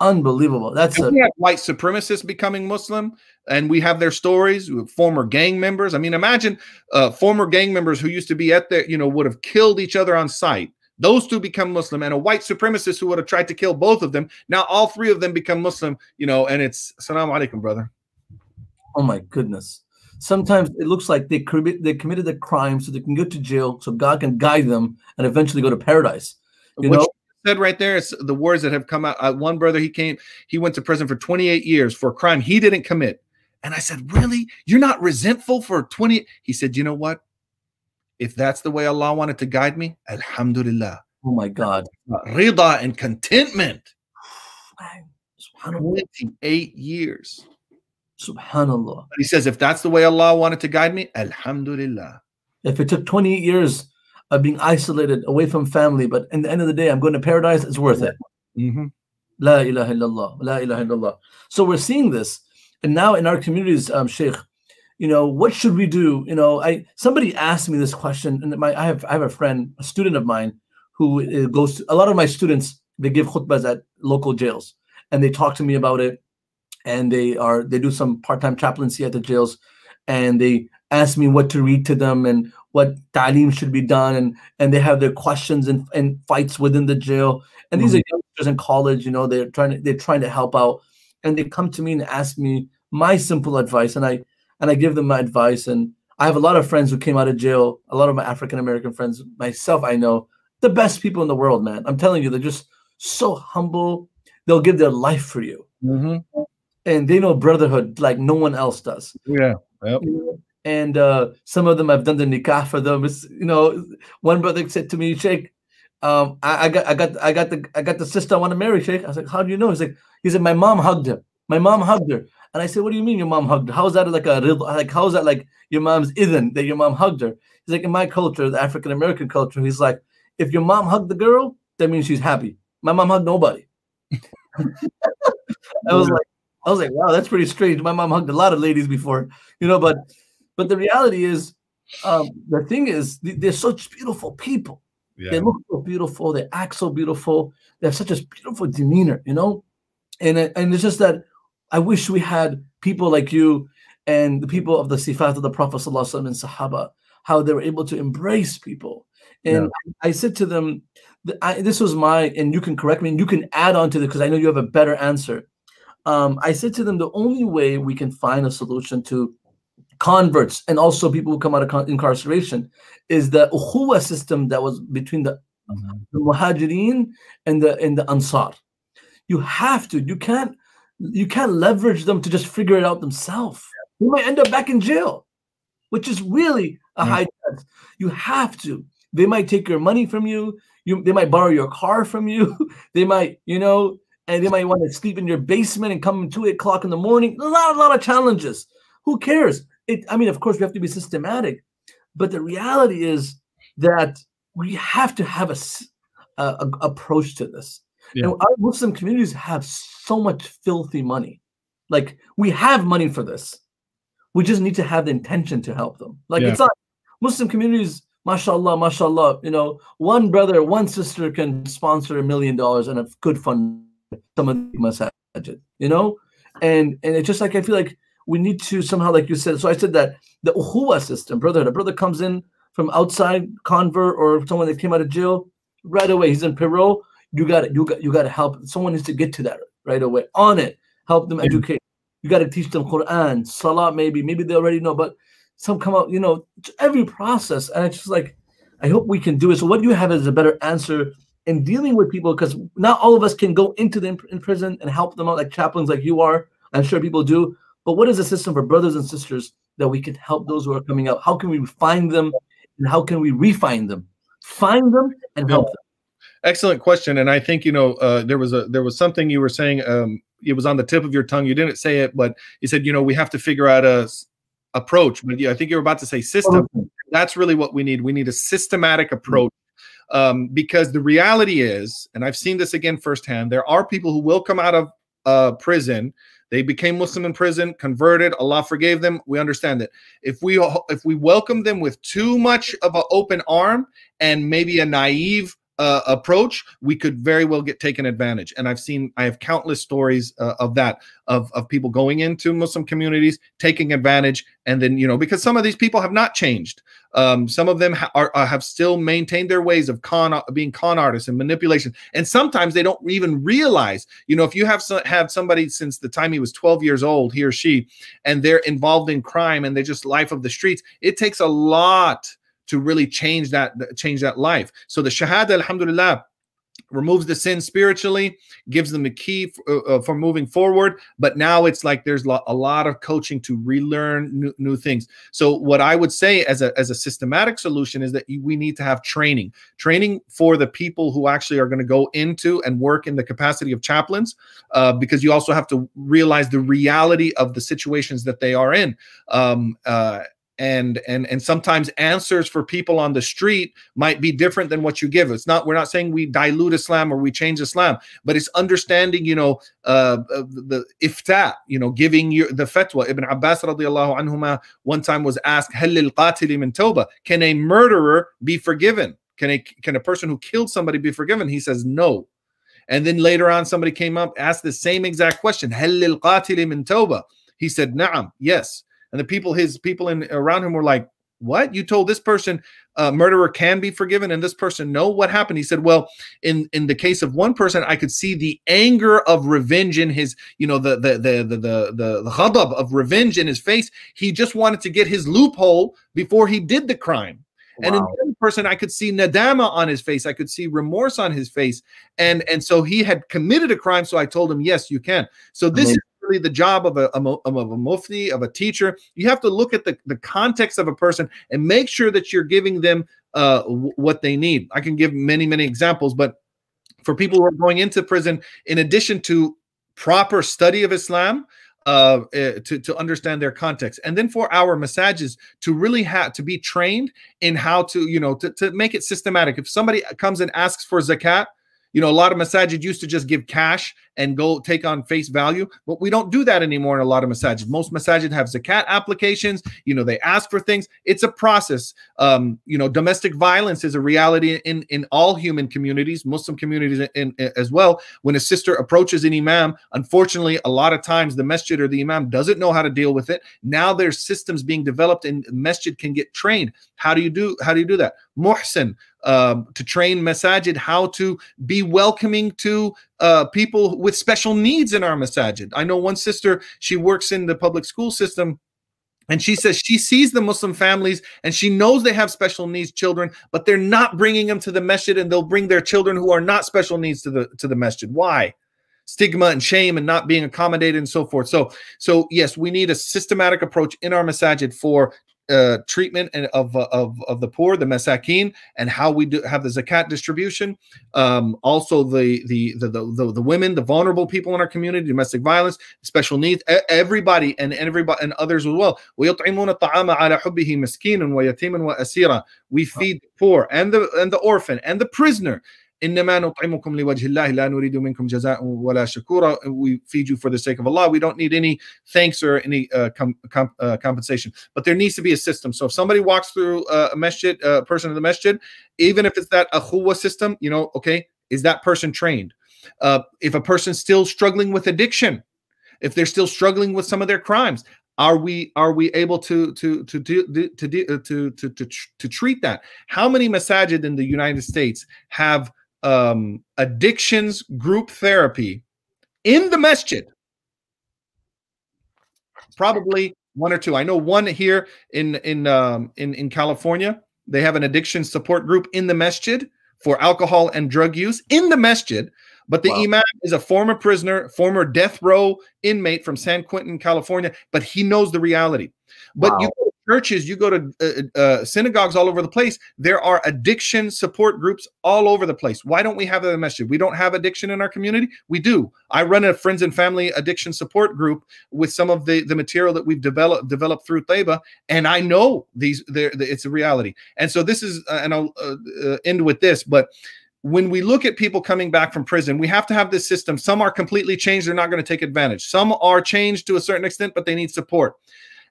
Unbelievable. That's a we have white supremacists becoming Muslim, and we have their stories with former gang members. I mean, imagine uh, former gang members who used to be at there, you know, would have killed each other on sight. Those two become Muslim, and a white supremacist who would have tried to kill both of them. Now all three of them become Muslim, you know, and it's assalamu alaikum, brother. Oh my goodness. Sometimes it looks like they, they committed a crime so they can go to jail so God can guide them and eventually go to paradise. You Which know? Said right there is the words that have come out. Uh, one brother, he came, he went to prison for twenty-eight years for a crime he didn't commit. And I said, "Really? You're not resentful for twenty? He said, "You know what? If that's the way Allah wanted to guide me, alhamdulillah." Oh my God. Rida and contentment. twenty-eight years. Subhanallah. He says, "If that's the way Allah wanted to guide me, alhamdulillah." If it took twenty-eight years of being isolated away from family, but in the end of the day, I'm going to paradise, it's worth it. Mm-hmm. La ilaha illallah. La ilaha illallah. So we're seeing this. And now in our communities, um, Shaykh, you know, what should we do? You know, I somebody asked me this question, and my I have I have a friend, a student of mine, who goes to, a lot of my students, they give khutbahs at local jails, and they talk to me about it, and they are they do some part-time chaplaincy at the jails, and they ask me what to read to them and what ta'aleem should be done, and and they have their questions and, and fights within the jail. And mm-hmm. these are youngsters in college, you know, they're trying to they're trying to help out, and they come to me and ask me my simple advice, and I And I give them my advice. And I have a lot of friends who came out of jail, a lot of my African-American friends, myself, I know, the best people in the world, man. I'm telling you, they're just so humble. They'll give their life for you. Mm-hmm. And they know brotherhood like no one else does. Yeah. Yep. And uh, some of them, I've done the nikah for them. It's, you know, one brother said to me, "Shaykh, um, I, I got, I got, I got the, I got the sister I want to marry, Shaykh." I was like, "How do you know?" He's like, he said, "My mom hugged him. My mom hugged her." And I said, "What do you mean your mom hugged her? How is that like a ridha? Like, how is that like your mom's idhan that your mom hugged her?" He's like, "In my culture, the African-American culture," he's like, "if your mom hugged the girl, that means she's happy. My mom hugged nobody." I was like, I was like, wow, that's pretty strange. My mom hugged a lot of ladies before, you know, but, but the reality is, um, the thing is, they're such beautiful people. Yeah. They look so beautiful. They act so beautiful. They have such a beautiful demeanor, you know? And, and it's just that, I wish we had people like you and the people of the Sifat of the Prophet ﷺ and Sahaba, how they were able to embrace people. And yeah. I, I said to them, I, this was my, and you can correct me, and you can add on to this because I know you have a better answer. Um, I said to them, the only way we can find a solution to converts and also people who come out of incarceration is the ukhuwa system that was between the, mm-hmm. the muhajirin and the, and the ansar. You have to, you can't, You can't leverage them to just figure it out themselves. You might end up back in jail, which is really a mm-hmm. high chance. You have to. They might take your money from you. You, they might borrow your car from you. They might, you know, and they might want to sleep in your basement and come two eight o'clock in the morning. A lot, a lot of challenges. Who cares? It, I mean, of course, we have to be systematic, but the reality is that we have to have a, a, a approach to this. Yeah. And our Muslim communities have so much filthy money. Like, we have money for this. We just need to have the intention to help them. Like, yeah. It's not Muslim communities, mashallah, mashallah, you know, one brother, one sister can sponsor a million dollars and a good fund, some of the masajid, you know? And and it's just like, I feel like we need to somehow, like you said, so I said that the uhuwa system, brotherhood, a brother comes in from outside, convert, or someone that came out of jail, right away, he's in parole, you got you got, you got to help. Someone needs to get to that right away, on it, help them educate. You got to teach them Quran, Salah, maybe, maybe they already know, but some come out, you know, every process. And it's just like, I hope we can do it. So what you have is a better answer in dealing with people, because not all of us can go into the in prison and help them out like chaplains like you are. I'm sure people do. But what is the system for brothers and sisters that we can help those who are coming out? How can we find them and how can we refine them? Find them and help them. Excellent question. And I think, you know, uh, there was a there was something you were saying. Um, it was on the tip of your tongue. You didn't say it, but you said, you know, we have to figure out a approach. But I think you're about to say system. That's really what we need. We need a systematic approach, um, because the reality is, and I've seen this again firsthand, there are people who will come out of uh, prison. They became Muslim in prison, converted. Allah forgave them. We understand it. If we if we welcome them with too much of an open arm and maybe a naive uh, approach, we could very well get taken advantage. And I've seen, I have countless stories uh, of that, of of people going into Muslim communities, taking advantage, and then, you know, because some of these people have not changed. Um, some of them ha are, have still maintained their ways of con being con artists and manipulation. And sometimes they don't even realize, you know, if you have so have somebody since the time he was twelve years old, he or she, and they're involved in crime and they're just life of the streets, it takes a lot to really change that, change that life. So the Shahada, alhamdulillah, removes the sin spiritually, gives them the key for, uh, for moving forward. But now it's like there's lo a lot of coaching to relearn new, new things. So what I would say as a, as a systematic solution is that we need to have training, training for the people who actually are going to go into and work in the capacity of chaplains, uh, because you also have to realize the reality of the situations that they are in. Um, uh, And, and, and sometimes answers for people on the street might be different than what you give. It's not, we're not saying we dilute Islam or we change Islam, but it's understanding, you know, uh, the, the ifta, you know, giving you the fatwa. Ibn Abbas radiallahu anhuma one time was asked, "Hal lil qatili min tawbah?" Can a murderer be forgiven? Can a, can a person who killed somebody be forgiven? He says, no. And then later on, somebody came up, asked the same exact question. "Hal lil qatili min tawbah?" He said, na'am, yes. And the people, his people in around him were like, what? You told this person uh, murderer can be forgiven and this person no? What happened? He said, well, in, in the case of one person, I could see the anger of revenge in his, you know, the, the, the, the, the, the, the ghadab of revenge in his face. He just wanted to get his loophole before he did the crime. Wow. And in the other person, I could see nadama on his face. I could see remorse on his face. And, and so he had committed a crime. So I told him, yes, you can. So this is really the job of a, of a mufti, of a teacher. You have to look at the, the context of a person and make sure that you're giving them uh, what they need. I can give many, many examples, but for people who are going into prison, in addition to proper study of Islam, uh, uh, to, to understand their context. And then for our masajids to really have to be trained in how to, you know, to, to make it systematic. If somebody comes and asks for zakat, you know, a lot of masajid used to just give cash and go take on face value, but we don't do that anymore in a lot of masajid. Most masajid have zakat applications. You know, they ask for things. It's a process. Um, you know, domestic violence is a reality in, in all human communities, Muslim communities in, in, as well. When a sister approaches an imam, unfortunately, a lot of times the masjid or the imam doesn't know how to deal with it. Now there's systems being developed and masjid can get trained. How do you do, how do you do that? Muhsin. Uh, to train masajid how to be welcoming to uh, people with special needs in our masajid. I know one sister, she works in the public school system, and she says she sees the Muslim families and she knows they have special needs children, but they're not bringing them to the masjid, and they'll bring their children who are not special needs to the, to the masjid. Why? Stigma and shame and not being accommodated and so forth. So, so yes, we need a systematic approach in our masajid for uh, treatment and of, of, of the poor, the masakin, and how we do have the zakat distribution. Um, also the, the, the, the, the women, the vulnerable people in our community, domestic violence, special needs, everybody and, and everybody and others as well. We feed the poor and the, and the orphan and the prisoner. إنما نطعمكم لوجه الله لا نريد منكم جزاء ولا شكورا. We feed you for the sake of Allah. We don't need any thanks or any uh, com com uh, compensation. But there needs to be a system. So if somebody walks through uh, a masjid, a uh, person in the masjid, even if it's that akhuwa system, you know, okay, is that person trained? Uh, if a person's still struggling with addiction, if they're still struggling with some of their crimes, Are we are we able to to to to to to to, to, to treat that? How many masajid in the United States have um, addictions group therapy in the masjid? Probably one or two. I know one here in in um, in in California. They have an addiction support group in the masjid for alcohol and drug use in the masjid. But the wow. imam is a former prisoner, former death row inmate from San Quentin, California, but he knows the reality. But wow. you go to churches, you go to uh, uh, synagogues all over the place. There are addiction support groups all over the place. Why don't we have that in masjid? We don't have addiction in our community? We do. I run a friends and family addiction support group with some of the, the material that we've developed developed through Taiba, and I know these. They're, they're, it's a reality. And so this is, uh, and I'll uh, uh, end with this, but when we look at people coming back from prison, we have to have this system. Some are completely changed. They're not going to take advantage. Some are changed to a certain extent, but they need support.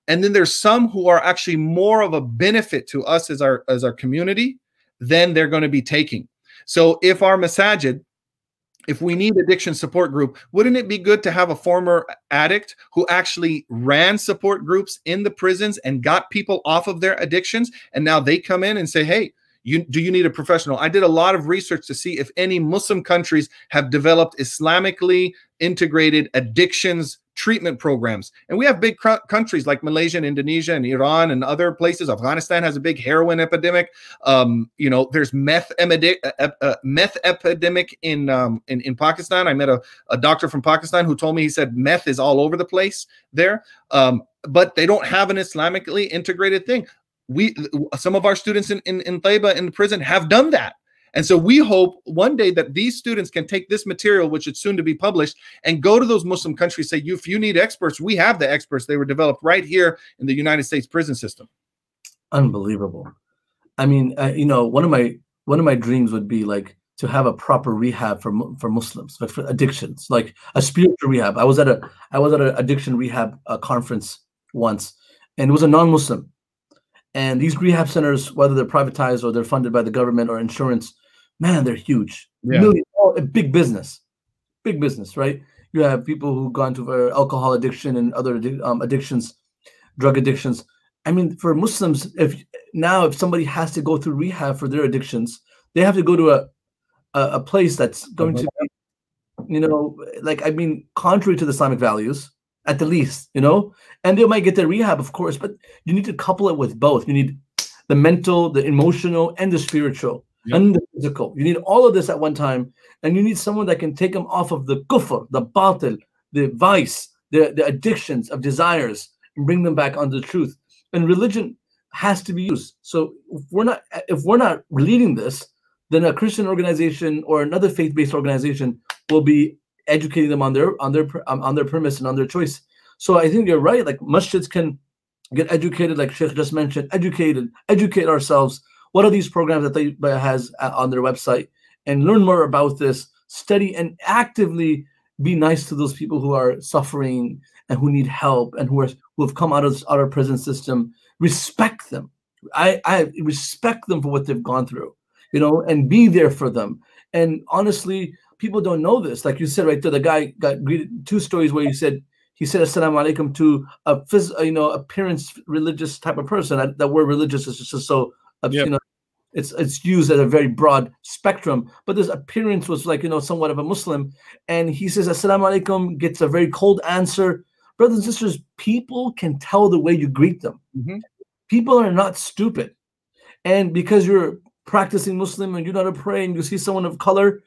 And then there's some who are actually more of a benefit to us as our, as our community than they're going to be taking. So if our masajid, if we need addiction support group, wouldn't it be good to have a former addict who actually ran support groups in the prisons and got people off of their addictions? And now they come in and say, hey, You, do you need a professional? I did a lot of research to see if any Muslim countries have developed Islamically integrated addictions treatment programs. And we have big countries like Malaysia and Indonesia and Iran and other places. Afghanistan has a big heroin epidemic. Um, you know, there's meth, uh, meth epidemic in, um, in, in Pakistan. I met a, a doctor from Pakistan who told me, he said, meth is all over the place there. Um, but they don't have an Islamically integrated thing. We, some of our students in, in, in Taiba in prison have done that. And so we hope one day that these students can take this material, which is soon to be published, and go to those Muslim countries, say, you, if you need experts, we have the experts. They were developed right here in the United States prison system. Unbelievable. I mean, uh, you know, one of my, one of my dreams would be like to have a proper rehab for, for Muslims, but for addictions, like a spiritual rehab. I was at a, I was at an addiction rehab uh, conference once, and it was a non-Muslim. And these rehab centers, whether they're privatized or they're funded by the government or insurance, man, they're huge. Yeah. Millions, oh, big business, big business, right? You have people who've gone to alcohol addiction and other um, addictions, drug addictions. I mean, for Muslims, if now if somebody has to go through rehab for their addictions, they have to go to a a, a place that's going mm-hmm. to be, you know, like, I mean, contrary to the Islamic values, at the least, you know, and they might get their rehab, of course, but you need to couple it with both. You need the mental, the emotional, and the spiritual, yep. and the physical. You need all of this at one time, and you need someone that can take them off of the kufr, the batil, the vice, the, the addictions of desires, and bring them back onto the truth. And religion has to be used. So if we're not, if we're not leading this, then a Christian organization or another faith-based organization will be educating them on their on their um, on their premise and on their choice. So I think you're right. Like masjids can get educated, like Sheikh just mentioned, educated, educate ourselves. What are these programs that they has on their website, and learn more about this. Study and actively be nice to those people who are suffering and who need help and who are who have come out of out of prison system. Respect them. I I respect them for what they've gone through, you know, and be there for them. And honestly, people don't know this. Like you said right there, the guy got greeted, two stories where he said, he said, assalamu alaikum to a, phys, you know, appearance religious type of person. I, that word religious is just so, yep. you know, it's it's used at a very broad spectrum. But this appearance was like, you know, somewhat of a Muslim. And he says, assalamu alaikum, gets a very cold answer. Brothers and sisters, people can tell the way you greet them. Mm-hmm. People are not stupid. And because you're practicing Muslim and you know how to pray and you see someone of color,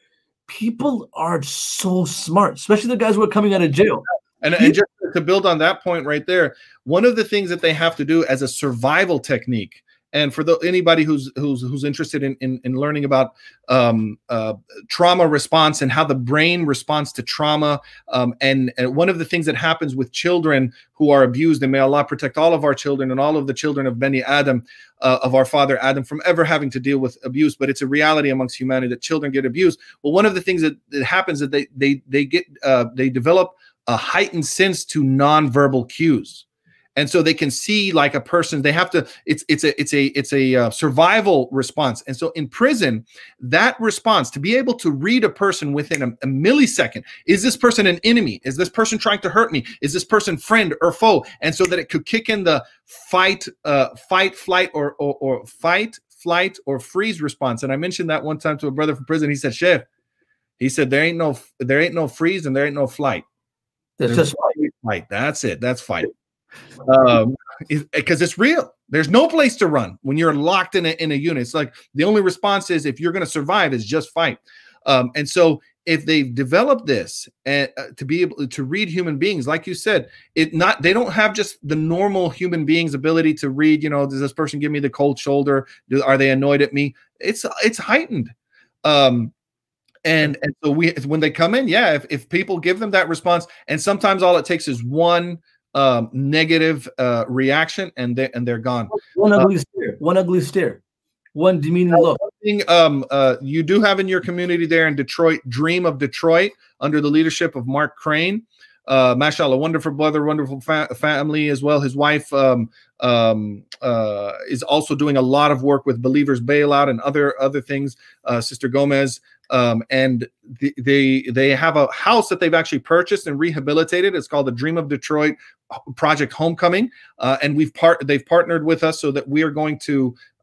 people are so smart, especially the guys who are coming out of jail. And, and just to build on that point right there, one of the things that they have to do as a survival technique, and for the, anybody who's who's who's interested in in, in learning about um, uh, trauma response and how the brain responds to trauma, um, and, and one of the things that happens with children who are abused, and may Allah protect all of our children and all of the children of Bani Adam, uh, of our father Adam, from ever having to deal with abuse. But it's a reality amongst humanity that children get abused. Well, one of the things that, that happens is that they they they get uh, they develop a heightened sense to nonverbal cues. And so they can see like a person, they have to, it's it's a it's a it's a uh, survival response. And so in prison, that response to be able to read a person within a, a millisecond, is this person an enemy? Is this person trying to hurt me? Is this person friend or foe? And so that it could kick in the fight, uh, fight, flight, or, or, or fight, flight, or freeze response. And I mentioned that one time to a brother from prison. He said, Sheikh, he said, there ain't no, there ain't no freeze and there ain't no flight. There's just fight. Fight. That's it. That's fight. Um, because it's real. There's no place to run when you're locked in a, in a unit. It's like the only response is, if you're going to survive, is just fight. Um, and so if they've developed this and, uh, to be able to read human beings, like you said, it not they don't have just the normal human being's ability to read, you know, does this person give me the cold shoulder? Do, are they annoyed at me? It's it's heightened. Um and, and so we when they come in, yeah, if, if people give them that response, and sometimes all it takes is one Um, negative uh, reaction, and they and they're gone. One ugly uh, stare, one ugly stare, one demeaning look. Um, uh, you do have in your community there in Detroit, Dream of Detroit, under the leadership of Mark Crane. Uh, mashallah, wonderful brother, wonderful fa family as well. His wife um, um, uh, is also doing a lot of work with Believer's Bailout and other other things. Uh, Sister Gomez. Um, and the, they they have a house that they've actually purchased and rehabilitated. It's called the Dream of Detroit Project Homecoming, uh, and we've part they've partnered with us so that we are going to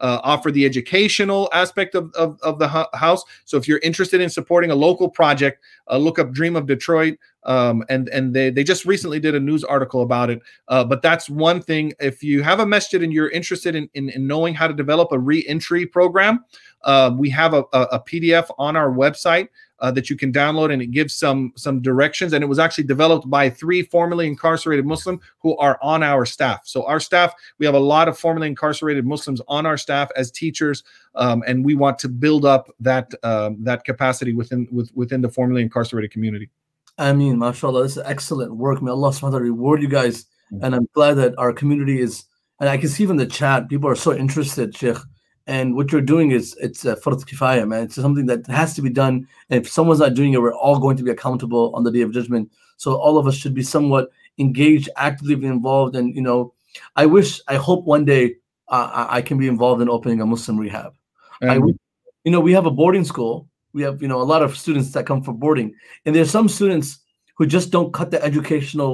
uh, offer the educational aspect of of, of the ho house. So if you're interested in supporting a local project, uh, look up Dream of Detroit, um, and and they they just recently did a news article about it. Uh, but that's one thing. If you have a masjid and you're interested in in, in knowing how to develop a reentry program, Uh, we have a, a, a P D F on our website uh, that you can download, and it gives some some directions. And it was actually developed by three formerly incarcerated Muslims who are on our staff. So our staff, we have a lot of formerly incarcerated Muslims on our staff as teachers, um, and we want to build up that um, that capacity within with, within the formerly incarcerated community. I mean, mashallah, this is excellent work. May Allah subhanahu wa ta'ala reward you guys. And I'm glad that our community is, and I can see from the chat, people are so interested, Sheikh. And what you're doing is, it's a fard kifaya, man. It's something that has to be done. And if someone's not doing it, we're all going to be accountable on the Day of Judgment. So all of us should be somewhat engaged, actively involved. And, you know, I wish, I hope one day uh, I can be involved in opening a Muslim rehab. Mm-hmm. I wish, you know, we have a boarding school. We have, you know, a lot of students that come for boarding. And there's some students who just don't cut the educational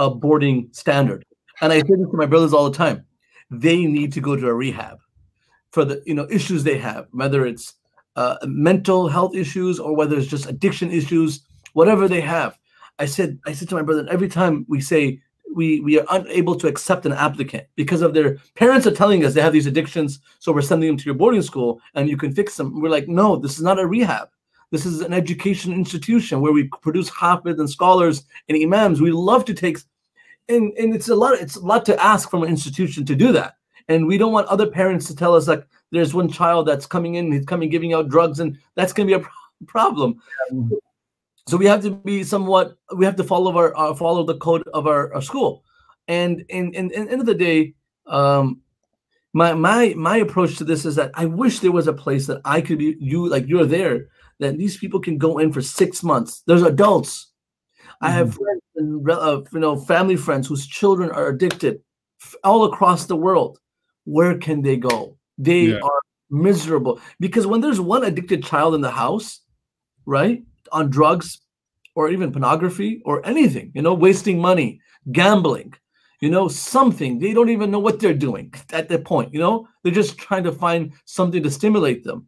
uh, boarding standard. And I say this to my brothers all the time. They need to go to a rehab for the you know issues they have, whether it's uh, mental health issues or whether it's just addiction issues, whatever they have. I said I said to my brother, every time we say we we are unable to accept an applicant because of their parents are telling us they have these addictions, so we're sending them to your boarding school and you can fix them. We're like, no, this is not a rehab. This is an education institution where we produce hafiz and scholars and imams. We love to take, and and it's a lot. It's a lot to ask from an institution to do that. And we don't want other parents to tell us, like, there's one child that's coming in, he's coming giving out drugs, and that's going to be a problem. Mm-hmm. So we have to be somewhat, we have to follow our uh, follow the code of our, our school. And in in end of the day, um, my my my approach to this is that I wish there was a place that I could be, you like you're there, that these people can go in for six months. There's adults. Mm-hmm. I have friends and uh, you know family friends whose children are addicted all across the world. Where can they go? They yeah. are miserable, because when there's one addicted child in the house, right, on drugs or even pornography or anything, you know, wasting money, gambling, you know, something, they don't even know what they're doing at that point. You know, they're just trying to find something to stimulate them.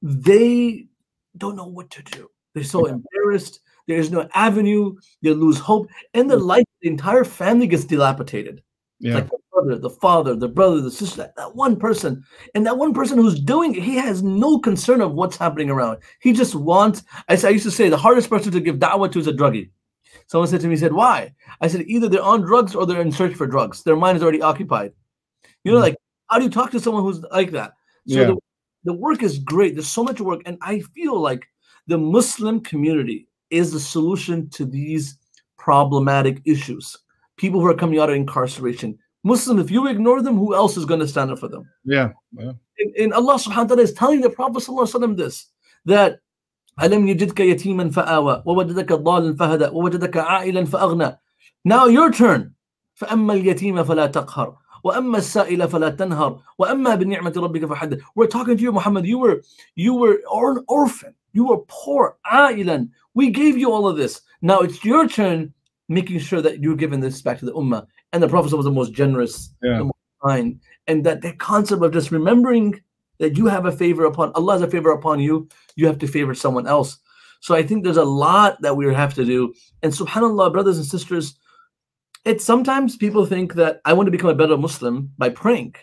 They don't know what to do. They're so yeah. embarrassed. There is no avenue. They lose hope, and the life, the entire family gets dilapidated. Yeah. Like the brother, the father, the brother, the sister, that, that one person. And that one person who's doing it, he has no concern of what's happening around. He just wants, as I used to say, the hardest person to give da'wah to is a druggie. Someone said to me, said, why? I said, either they're on drugs or they're in search for drugs. Their mind is already occupied. You know, mm-hmm. like, how do you talk to someone who's like that? So yeah. the, the work is great. There's so much work. And I feel like the Muslim community is the solution to these problematic issues. People who are coming out of incarceration. Muslim, if you ignore them, who else is going to stand up for them? Yeah. yeah. And, and Allah subhanahu wa ta'ala is telling the Prophet sallallahu alaihi wasallam this, that أَلَمْ يَجِدْكَ يَتِيمًا فَآوَى وَوَجَدَكَ ضَالًا فَهَدَى وَوَجَدَكَ عَائِلًا فَأَغْنَى. Now your turn. فَأَمَّا الْيَتِيمَ فَلَا تَقْهَرْ وَأَمَّا السَّائِلَ فَلَا تَنْهَرْ وَأَمَّا بِالنِّعْمَةِ رَبِّكَ فَحَدِّثْ. We're talking to you, Muhammad. You were, you were an orphan. You were poor. عَائِلًا. We gave you all of this. Now it's your turn, making sure that you're giving this back to the ummah. And the Prophet was the most generous, yeah. the most kind. And that, that concept of just remembering that you have a favor upon, Allah has a favor upon you, you have to favor someone else. So I think there's a lot that we have to do. And subhanAllah, brothers and sisters, it's sometimes people think that I want to become a better Muslim by praying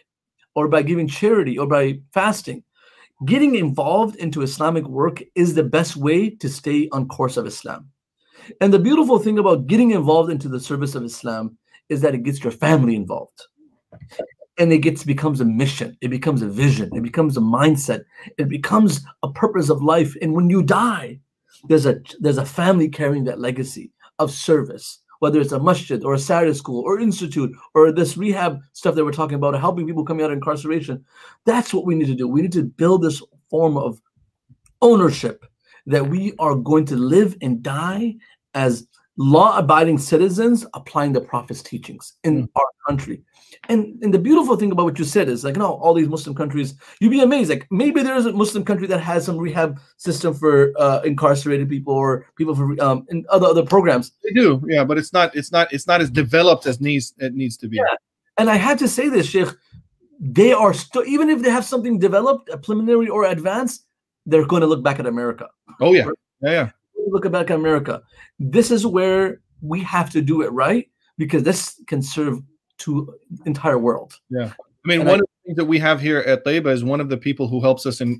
or by giving charity or by fasting. Getting involved into Islamic work is the best way to stay on course of Islam. And the beautiful thing about getting involved into the service of Islam is that it gets your family involved. And it gets becomes a mission. It becomes a vision. It becomes a mindset. It becomes a purpose of life. And when you die, there's a there's a family carrying that legacy of service, whether it's a masjid or a Saturday school or institute or this rehab stuff that we're talking about, helping people coming out of incarceration. That's what we need to do. We need to build this form of ownership that we are going to live and die as law-abiding citizens applying the Prophet's teachings in mm. our country. And, and the beautiful thing about what you said is, like, no, all these Muslim countries, you'd be amazed. Like, maybe there is a Muslim country that has some rehab system for uh, incarcerated people or people for um, and other other programs. They do, yeah, but it's not it's not it's not as developed as needs it needs to be. Yeah. And I had to say this, Sheikh. They are still, even if they have something developed, a preliminary or advanced, they're going to look back at America. Oh yeah, yeah, yeah. Look back at America. This is where we have to do it right, because this can serve to entire world. Yeah, I mean, and one I, of the things that we have here at Taiba is one of the people who helps us, and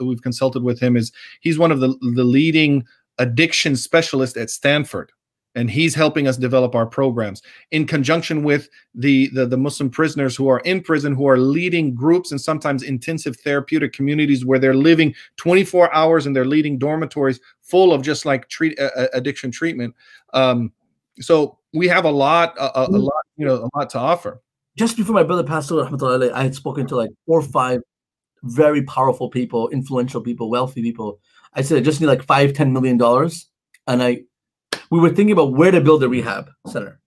we've consulted with him. Is he's one of the the leading addiction specialists at Stanford, and he's helping us develop our programs in conjunction with the the, the Muslim prisoners who are in prison, who are leading groups and sometimes intensive therapeutic communities where they're living twenty-four hours and they're leading dormitories full of just like treat uh, addiction treatment. Um, so. We have a lot, a, a lot, you know, a lot to offer. Just before my brother passed away, I had spoken to like four or five very powerful people, influential people, wealthy people. I said, I just need like five, ten million dollars, and I, we were thinking about where to build a rehab center,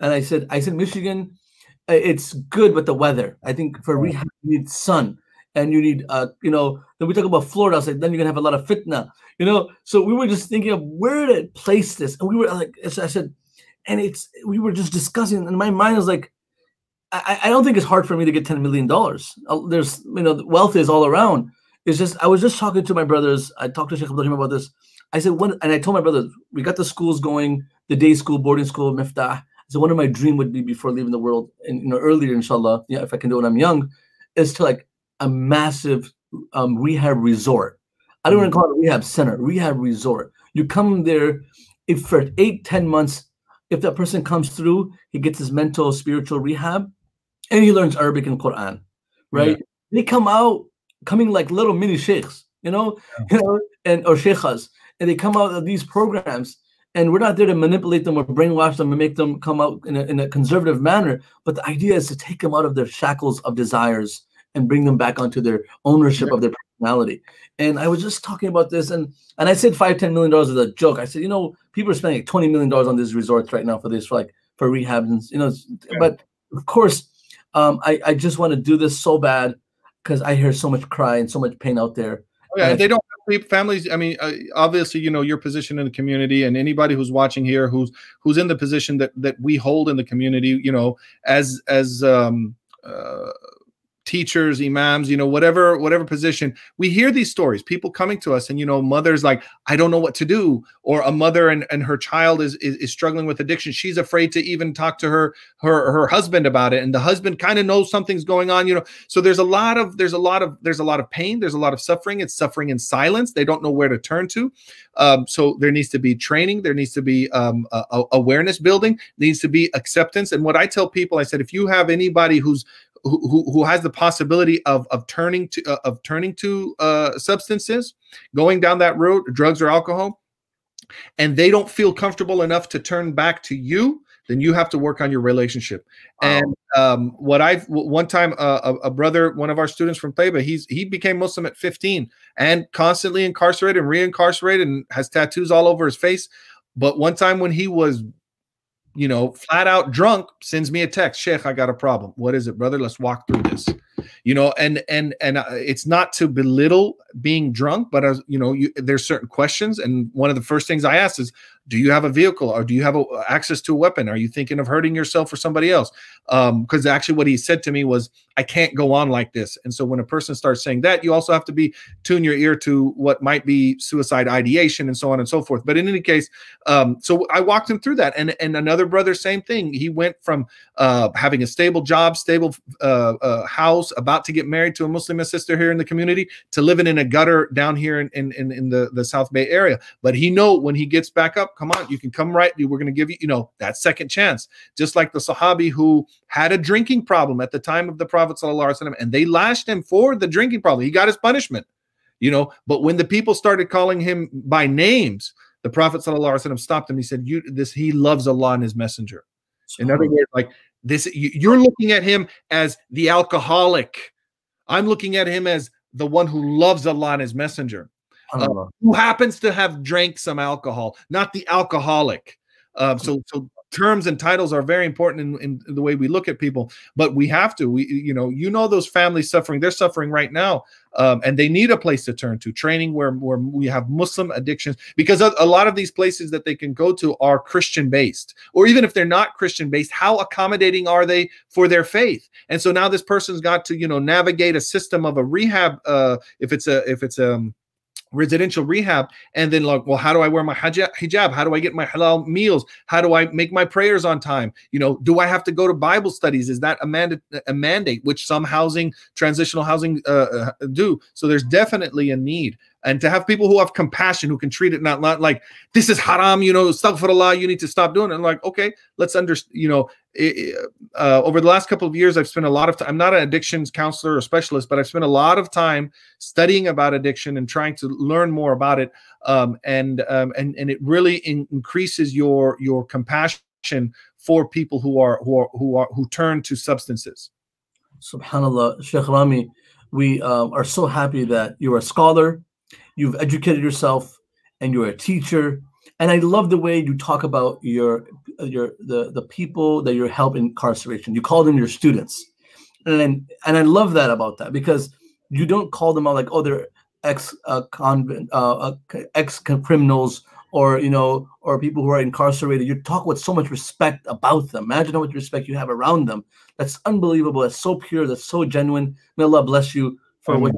and I said, I said, Michigan, it's good with the weather. I think for rehab you need sun, and you need, uh, you know, then we talk about Florida. I was like, then you're gonna have a lot of fitna, you know. So we were just thinking of where to place this, and we were like, so I said. And it's we were just discussing, and my mind was like, I, I don't think it's hard for me to get ten million dollars. There's, you know, wealth is all around. It's just I was just talking to my brothers. I talked to Shaykh Abdullah about this. I said one, and I told my brothers, we got the schools going, the day school, boarding school, Miftaah. So one of my dream would be before leaving the world, and you know, earlier, inshallah, yeah, if I can do it when I'm young, is to like a massive um, rehab resort. I don't want to call it a rehab center, rehab resort. You come there, if for eight, ten months. If that person comes through, he gets his mental, spiritual rehab, and he learns Arabic and Quran, right? Yeah. They come out coming like little mini sheikhs, you know, yeah. you know, and or sheikhas, and they come out of these programs, and we're not there to manipulate them or brainwash them and make them come out in a, in a conservative manner, but the idea is to take them out of their shackles of desires and bring them back onto their ownership yeah. of their personality. And I was just talking about this, and and I said five, ten million dollars as a joke. I said, you know, people are spending like twenty million dollars on these resorts right now for this, for like for rehab, and you know. Yeah. But of course, um, I I just want to do this so bad because I hear so much cry and so much pain out there. Yeah, and they don't have families. I mean, uh, obviously, you know, your position in the community, and anybody who's watching here, who's who's in the position that that we hold in the community, you know, as as um. Uh, teachers, imams, you know, whatever, whatever position, we hear these stories, people coming to us and, you know, mothers like, I don't know what to do, or a mother and, and her child is, is, is struggling with addiction. She's afraid to even talk to her, her, her husband about it. And the husband kind of knows something's going on, you know, so there's a lot of, there's a lot of, there's a lot of pain. There's a lot of suffering. It's suffering in silence. They don't know where to turn to. Um, so there needs to be training. There needs to be um, a, a awareness building, there needs to be acceptance. And what I tell people, I said, if you have anybody who's, Who, who has the possibility of of turning to uh, of turning to uh, substances, going down that road, drugs or alcohol, and they don't feel comfortable enough to turn back to you, then you have to work on your relationship. Wow. And um, what I've one time uh, a, a brother, one of our students from Taiba, he's he became Muslim at fifteen and constantly incarcerated and reincarcerated and has tattoos all over his face. But one time when he was, you know, flat out drunk, sends me a text, Sheikh, I got a problem. What is it, brother? Let's walk through this. You know, and and and it's not to belittle being drunk, but as you know, you, there's certain questions. And one of the first things I asked is, do you have a vehicle, or do you have a, access to a weapon? Are you thinking of hurting yourself or somebody else? Um, because actually what he said to me was, I can't go on like this. And so when a person starts saying that, you also have to be tune your ear to what might be suicide ideation and so on and so forth. But in any case, um, so I walked him through that. And, and another brother, same thing. He went from uh, having a stable job, stable uh, uh, house, about to get married to a Muslim sister here in the community, to living in a gutter down here in, in, in, in the, the South Bay area. But he know when he gets back up, come on, you can come right. We're going to give you, you know, that second chance. Just like the Sahabi who had a drinking problem at the time of the Prophet Sallallahu Alaihi Wasallam, and they lashed him for the drinking problem. He got his punishment, you know, but when the people started calling him by names, the Prophet Sallallahu Alaihi Wasallam stopped him. He said, you, this, he loves Allah and his messenger. Sure. In other words, like this, you, you're looking at him as the alcoholic. I'm looking at him as the one who loves Allah and his messenger. Uh, who happens to have drank some alcohol, not the alcoholic. Uh, so, so terms and titles are very important in, in the way we look at people. But we have to, we, you know, you know, those families suffering, they're suffering right now, um, and they need a place to turn to. Training where where we have Muslim addictions, because a, a lot of these places that they can go to are Christian based, or even if they're not Christian based, how accommodating are they for their faith? And so now this person's got to, you know, navigate a system of a rehab, uh, if it's a if it's a residential rehab, and then like, well, how do I wear my hijab? How do I get my halal meals? How do I make my prayers on time? You know, do I have to go to Bible studies? Is that a mandate, a mandate which some housing, transitional housing uh, do? So there's definitely a need. And to have people who have compassion, who can treat it, not, not like, this is haram, you know, astaghfirullah, you need to stop doing it. And like, okay, let's understand, you know, it, uh, over the last couple of years, I've spent a lot of time, I'm not an addictions counselor or specialist, but I've spent a lot of time studying about addiction and trying to learn more about it. Um, and, um, and, and it really in, increases your, your compassion for people who are, who are, who are, who turn to substances. SubhanAllah, Shaykh Rami, we uh, are so happy that you're a scholar. You've educated yourself, and you're a teacher. And I love the way you talk about your your the the people that you help in incarceration. You call them your students, and and I love that about that, because you don't call them out like, oh, they're ex uh, convent, uh, ex criminals, or you know, or people who are incarcerated. You talk with so much respect about them. Imagine how much respect you have around them. That's unbelievable. That's so pure. That's so genuine. May Allah bless you for what.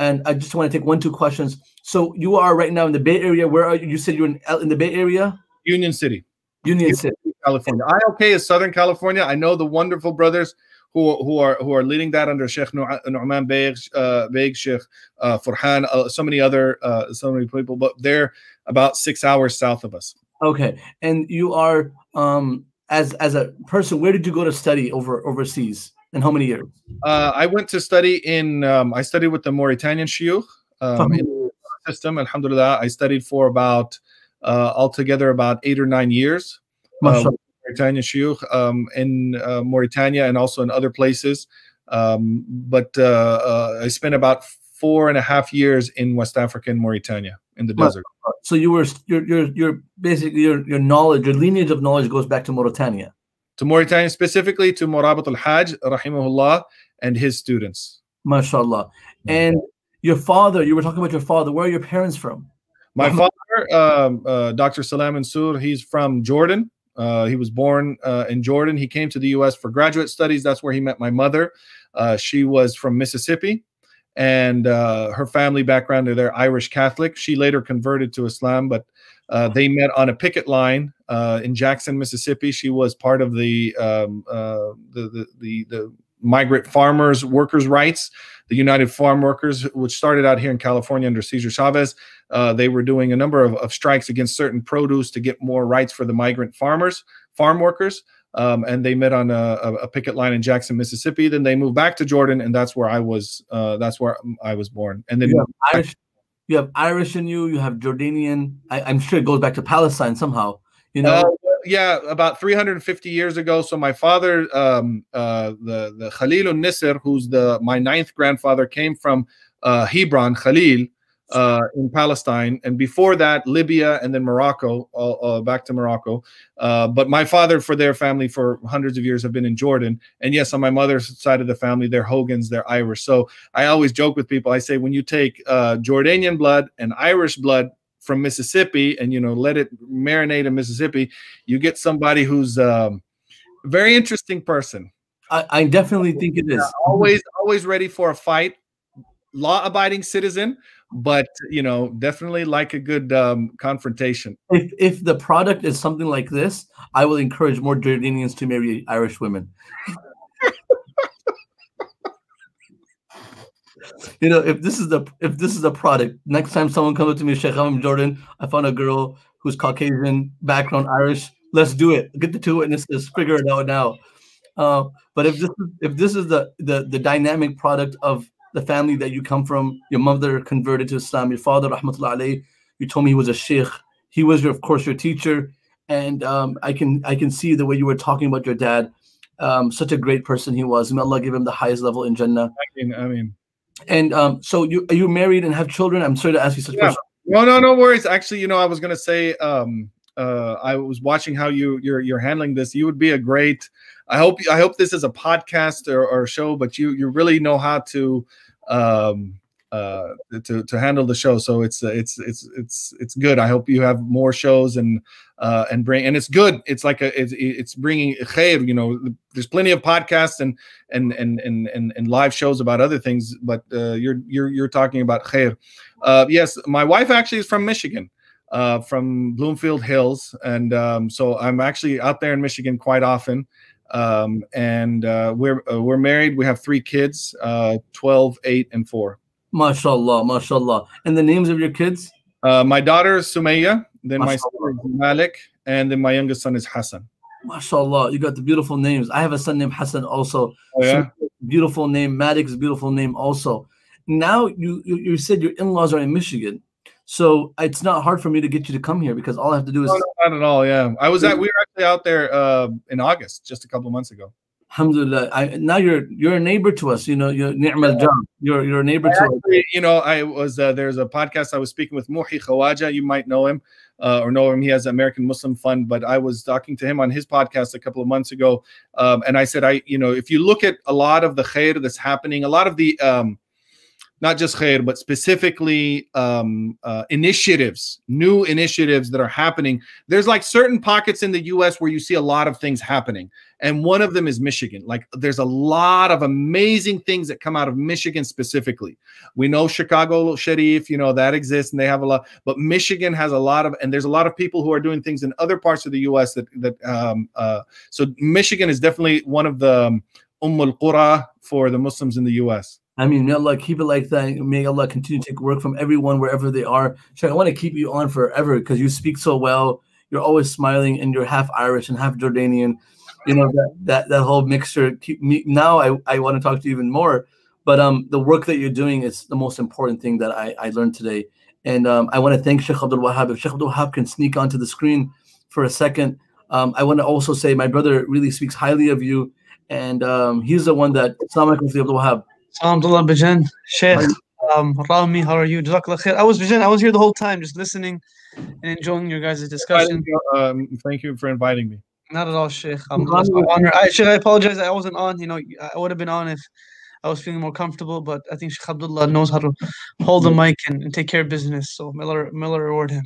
And I just want to take one, two questions. So you are right now in the Bay Area. Where are you? You said you're in, in the Bay Area? Union City. Union City. California. I O K is Southern California. I know the wonderful brothers who, who, are, who are leading that under Sheikh Noman Beg, uh, Beg Sheikh uh, Furhan, uh, so many other, uh, so many people, but they're about six hours south of us. Okay. And you are, um, as, as a person, where did you go to study over overseas? And how many years? Uh, I went to study in, um, I studied with the Mauritanian shiuch um, in the system, alhamdulillah. I studied for about, uh, altogether about eight or nine years. Uh, Mauritanian shiuch um, in uh, Mauritania and also in other places. Um, but uh, uh, I spent about four and a half years in West Africa and Mauritania in the desert. So you were, your, your, your basically your, your knowledge, your lineage of knowledge goes back to Mauritania. To Mauritania, specifically to Murabat al-Hajj, rahimahullah, and his students. MashaAllah. And your father, you were talking about your father. Where are your parents from? My father, um, uh, Doctor Salam Mansour, he's from Jordan, Uh, he was born uh, in Jordan. He came to the U S for graduate studies. That's where he met my mother. Uh, she was from Mississippi, and uh, her family background, they're Irish Catholic. She later converted to Islam, but uh, they met on a picket line uh, in Jackson, Mississippi. She was part of the um, uh, the the the, the migrant farmers workers' rights, the United Farm Workers, which started out here in California under Cesar Chavez. Uh, they were doing a number of, of strikes against certain produce to get more rights for the migrant farmers, farm workers. Um, and they met on a, a picket line in Jackson, Mississippi. Then they moved back to Jordan, and that's where I was. Uh, that's where I was born. And then you have Irish, you have Irish in you. You have Jordanian. I, I'm sure it goes back to Palestine somehow. You know. Uh, Yeah, about three hundred fifty years ago. So my father, um, uh, the, the Khalil al-Nisr, who's the my ninth grandfather, came from uh, Hebron, Khalil, uh, in Palestine. And before that, Libya and then Morocco, uh, uh, back to Morocco. Uh, but my father, for their family, for hundreds of years have been in Jordan. And yes, on my mother's side of the family, they're Hogans, they're Irish. So I always joke with people. I say, when you take uh, Jordanian blood and Irish blood from Mississippi, and you know, let it marinate in Mississippi, you get somebody who's um, a very interesting person. I, I definitely think it is uh, always, always ready for a fight, law-abiding citizen, but you know, definitely like a good um, confrontation. If if the product is something like this, I will encourage more Jordanians to marry Irish women. You know, if this is the if this is the product, next time someone comes up to me, Shaykh, I'm Jordan, I found a girl who's Caucasian, background Irish. Let's do it. Get the two witnesses. Figure it out now. Uh, but if this is, if this is the, the the dynamic product of the family that you come from, your mother converted to Islam, your father, rahmatullah alayh, you told me he was a sheikh. He was, your, of course, your teacher, and um, I can I can see the way you were talking about your dad. Um, such a great person he was. May Allah give him the highest level in Jannah. I mean. I mean. And um, so you are you married and have children? I'm sorry to ask you such yeah. questions. No, no, no worries. Actually, you know, I was gonna say um, uh, I was watching how you you're you're handling this. You would be a great. I hope I hope this is a podcast or, or show, but you you really know how to um, uh, to to handle the show. So it's it's it's it's it's good. I hope you have more shows and uh, and bring and it's good. It's like a it's it's bringing khair. You know, there's plenty of podcasts and and and and and, and live shows about other things, but uh, you're you're you're talking about khair. Uh, yes, my wife actually is from Michigan, uh, from Bloomfield Hills, and um, so I'm actually out there in Michigan quite often. Um, and uh, we're uh, we're married. We have three kids: uh, twelve, eight, and four. MashaAllah, MashaAllah. And the names of your kids? Uh, my daughter is Sumayya, then my son is Malik, and then my youngest son is Hassan. MashaAllah, you got the beautiful names. I have a son named Hassan also. Oh, yeah? Beautiful name. Malik's beautiful name also. Now, you, you, you said your in-laws are in Michigan, so it's not hard for me to get you to come here because all I have to do is... No, no, not at all, yeah. I was at, we were actually out there uh, in August, just a couple of months ago. Alhamdulillah. I, now you're you're a neighbor to us. You know, you're ni'mal jam. You're you're a neighbor to us. You know, I was uh, there's a podcast I was speaking with Muhi Khawaja. You might know him uh, or know him. He has the American Muslim Fund, but I was talking to him on his podcast a couple of months ago, um, and I said, I you know, if you look at a lot of the khair that's happening, a lot of the um, not just khair, but specifically um, uh, initiatives, new initiatives that are happening. There's like certain pockets in the U S where you see a lot of things happening. And one of them is Michigan. Like there's a lot of amazing things that come out of Michigan specifically. We know Chicago Sharif, you know, that exists and they have a lot, but Michigan has a lot of, and there's a lot of people who are doing things in other parts of the U S that, that um, uh, so Michigan is definitely one of the Umm al-Qura for the Muslims in the U S I mean, may Allah keep it like that. May Allah continue to take work from everyone wherever they are. Shaykh, I want to keep you on forever because you speak so well. You're always smiling, and you're half Irish and half Jordanian. You know that that, that whole mixture. Keep me, now I, I want to talk to you even more. But um, the work that you're doing is the most important thing that I, I learned today. And um, I want to thank Shaykh Abdul Wahhab. If Shaykh Abdul Wahhab can sneak onto the screen for a second, um, I want to also say my brother really speaks highly of you, and um, he's the one that. Assalamu alaikum, Abdul Wahhab. Alhamdulillah, Bajan, Shaykh, um, Rami, how are you? Jazakallah khair. I was Bajan, I was here the whole time just listening and enjoying your guys' discussion. Um, thank you for inviting me. Not at all, Shaykh. I'm honored. I, Shaykh, I apologize. I wasn't on. You know, I would have been on if I was feeling more comfortable, but I think Shaykh Abdullah knows how to hold the mic and, and take care of business. So, may Allah reward him.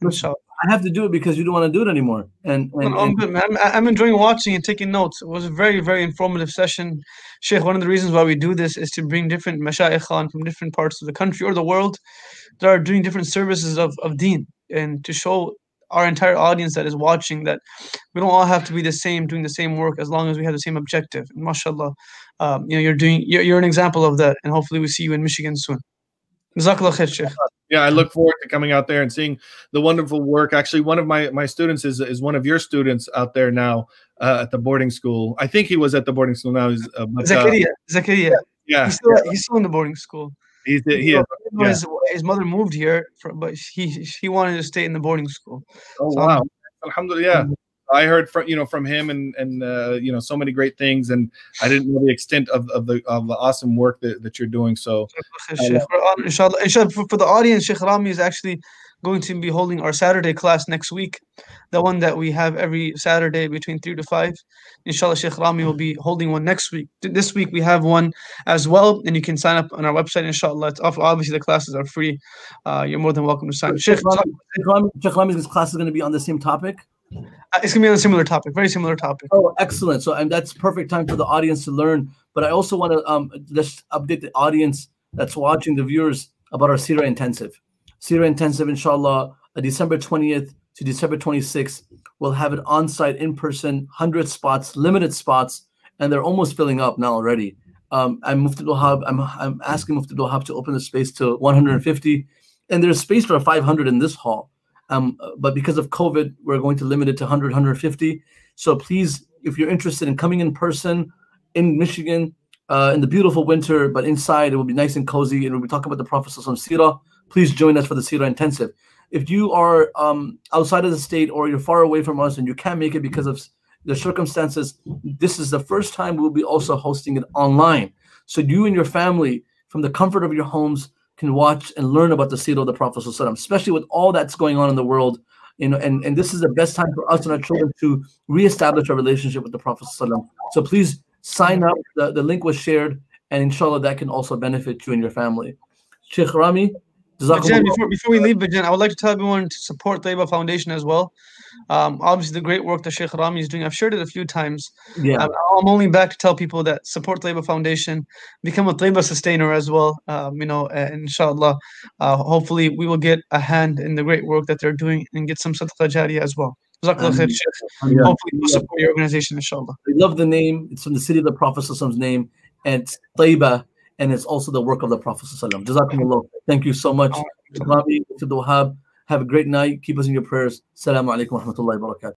Inshallah. I have to do it because you don't want to do it anymore. And, and, and I'm, I'm enjoying watching and taking notes. It was a very, very informative session. Sheikh, one of the reasons why we do this is to bring different mashaykh on from different parts of the country or the world that are doing different services of, of deen, and to show our entire audience that is watching that we don't all have to be the same, doing the same work, as long as we have the same objective. And mashallah, um, you know, you're doing, you're, you're an example of that. And hopefully we see you in Michigan soon. Jazakallah khair, Sheikh. Yeah, I look forward to coming out there and seeing the wonderful work. Actually, one of my, my students is, is one of your students out there now uh, at the boarding school. I think he was at the boarding school now. He's, uh, but, Zakaria. Uh, Zakaria. Yeah. He's still, yeah. He's still in the boarding school. He's, he, he, so, yeah. his, his mother moved here, for, but he, she wanted to stay in the boarding school. Oh, so, wow. Alhamdulillah. Yeah. I heard from, you know, from him and, and uh, you know, so many great things. And I didn't know the extent of, of, the, of the awesome work that, that you're doing. So, inshallah, inshallah, for, for the audience, Sheikh Rami is actually going to be holding our Saturday class next week. The one that we have every Saturday between three to five. Inshallah, Sheikh Rami will be holding one next week. This week we have one as well. And you can sign up on our website, inshallah. It's off. Obviously, the classes are free. Uh, you're more than welcome to sign up. Sheikh, Sheikh Rami, Sheikh Rami's class is going to be on the same topic? Uh, it's going to be on a similar topic, very similar topic. Oh, excellent. So, and that's perfect time for the audience to learn. But I also want to um, just update the audience that's watching, the viewers, about our Seerah Intensive. Seerah Intensive, inshallah, uh, December twentieth to December twenty-sixth, we'll have it on-site, in-person, one hundred spots, limited spots, and they're almost filling up now already. Um, I'm Mufti Dohab, I'm, I'm asking Mufti Dohab to open the space to one hundred fifty, and there's space for five hundred in this hall. Um, but because of COVID, we're going to limit it to one hundred, one hundred fifty. So please, if you're interested in coming in person in Michigan uh, in the beautiful winter, but inside it will be nice and cozy, and we'll be talking about the Prophet Seerah, please join us for the Seerah Intensive. If you are um, outside of the state or you're far away from us and you can't make it because of the circumstances, this is the first time we'll be also hosting it online. So you and your family, from the comfort of your homes, can watch and learn about the Seerah of the Prophet, especially with all that's going on in the world. You know, and, and this is the best time for us and our children to reestablish our relationship with the Prophet. So please sign up. The, the link was shared, and inshallah, that can also benefit you and your family. Sheikh Rami, Bajan, before, before we leave, Bajan, I would like to tell everyone to support Taiba Foundation as well. Um, obviously, the great work that Sheikh Rami is doing, I've shared it a few times. Yeah. I'm, I'm only back to tell people that support Taiba Foundation, become a Taiba sustainer as well. Um, you know, uh, inshallah, uh, hopefully we will get a hand in the great work that they're doing and get some sadaqah jariyah as well. Jazakallah khair, Sheikh. Hopefully we'll support your organization, inshallah. I love the name. It's from the city of the Prophet's name, and it's Taiba. And it's also the work of the Prophet. Jazakumullah. Thank you so much. Rami, Wahhab, have a great night. Keep us in your prayers. Assalamu alaikum wa rahmatullahi wa barakatuh.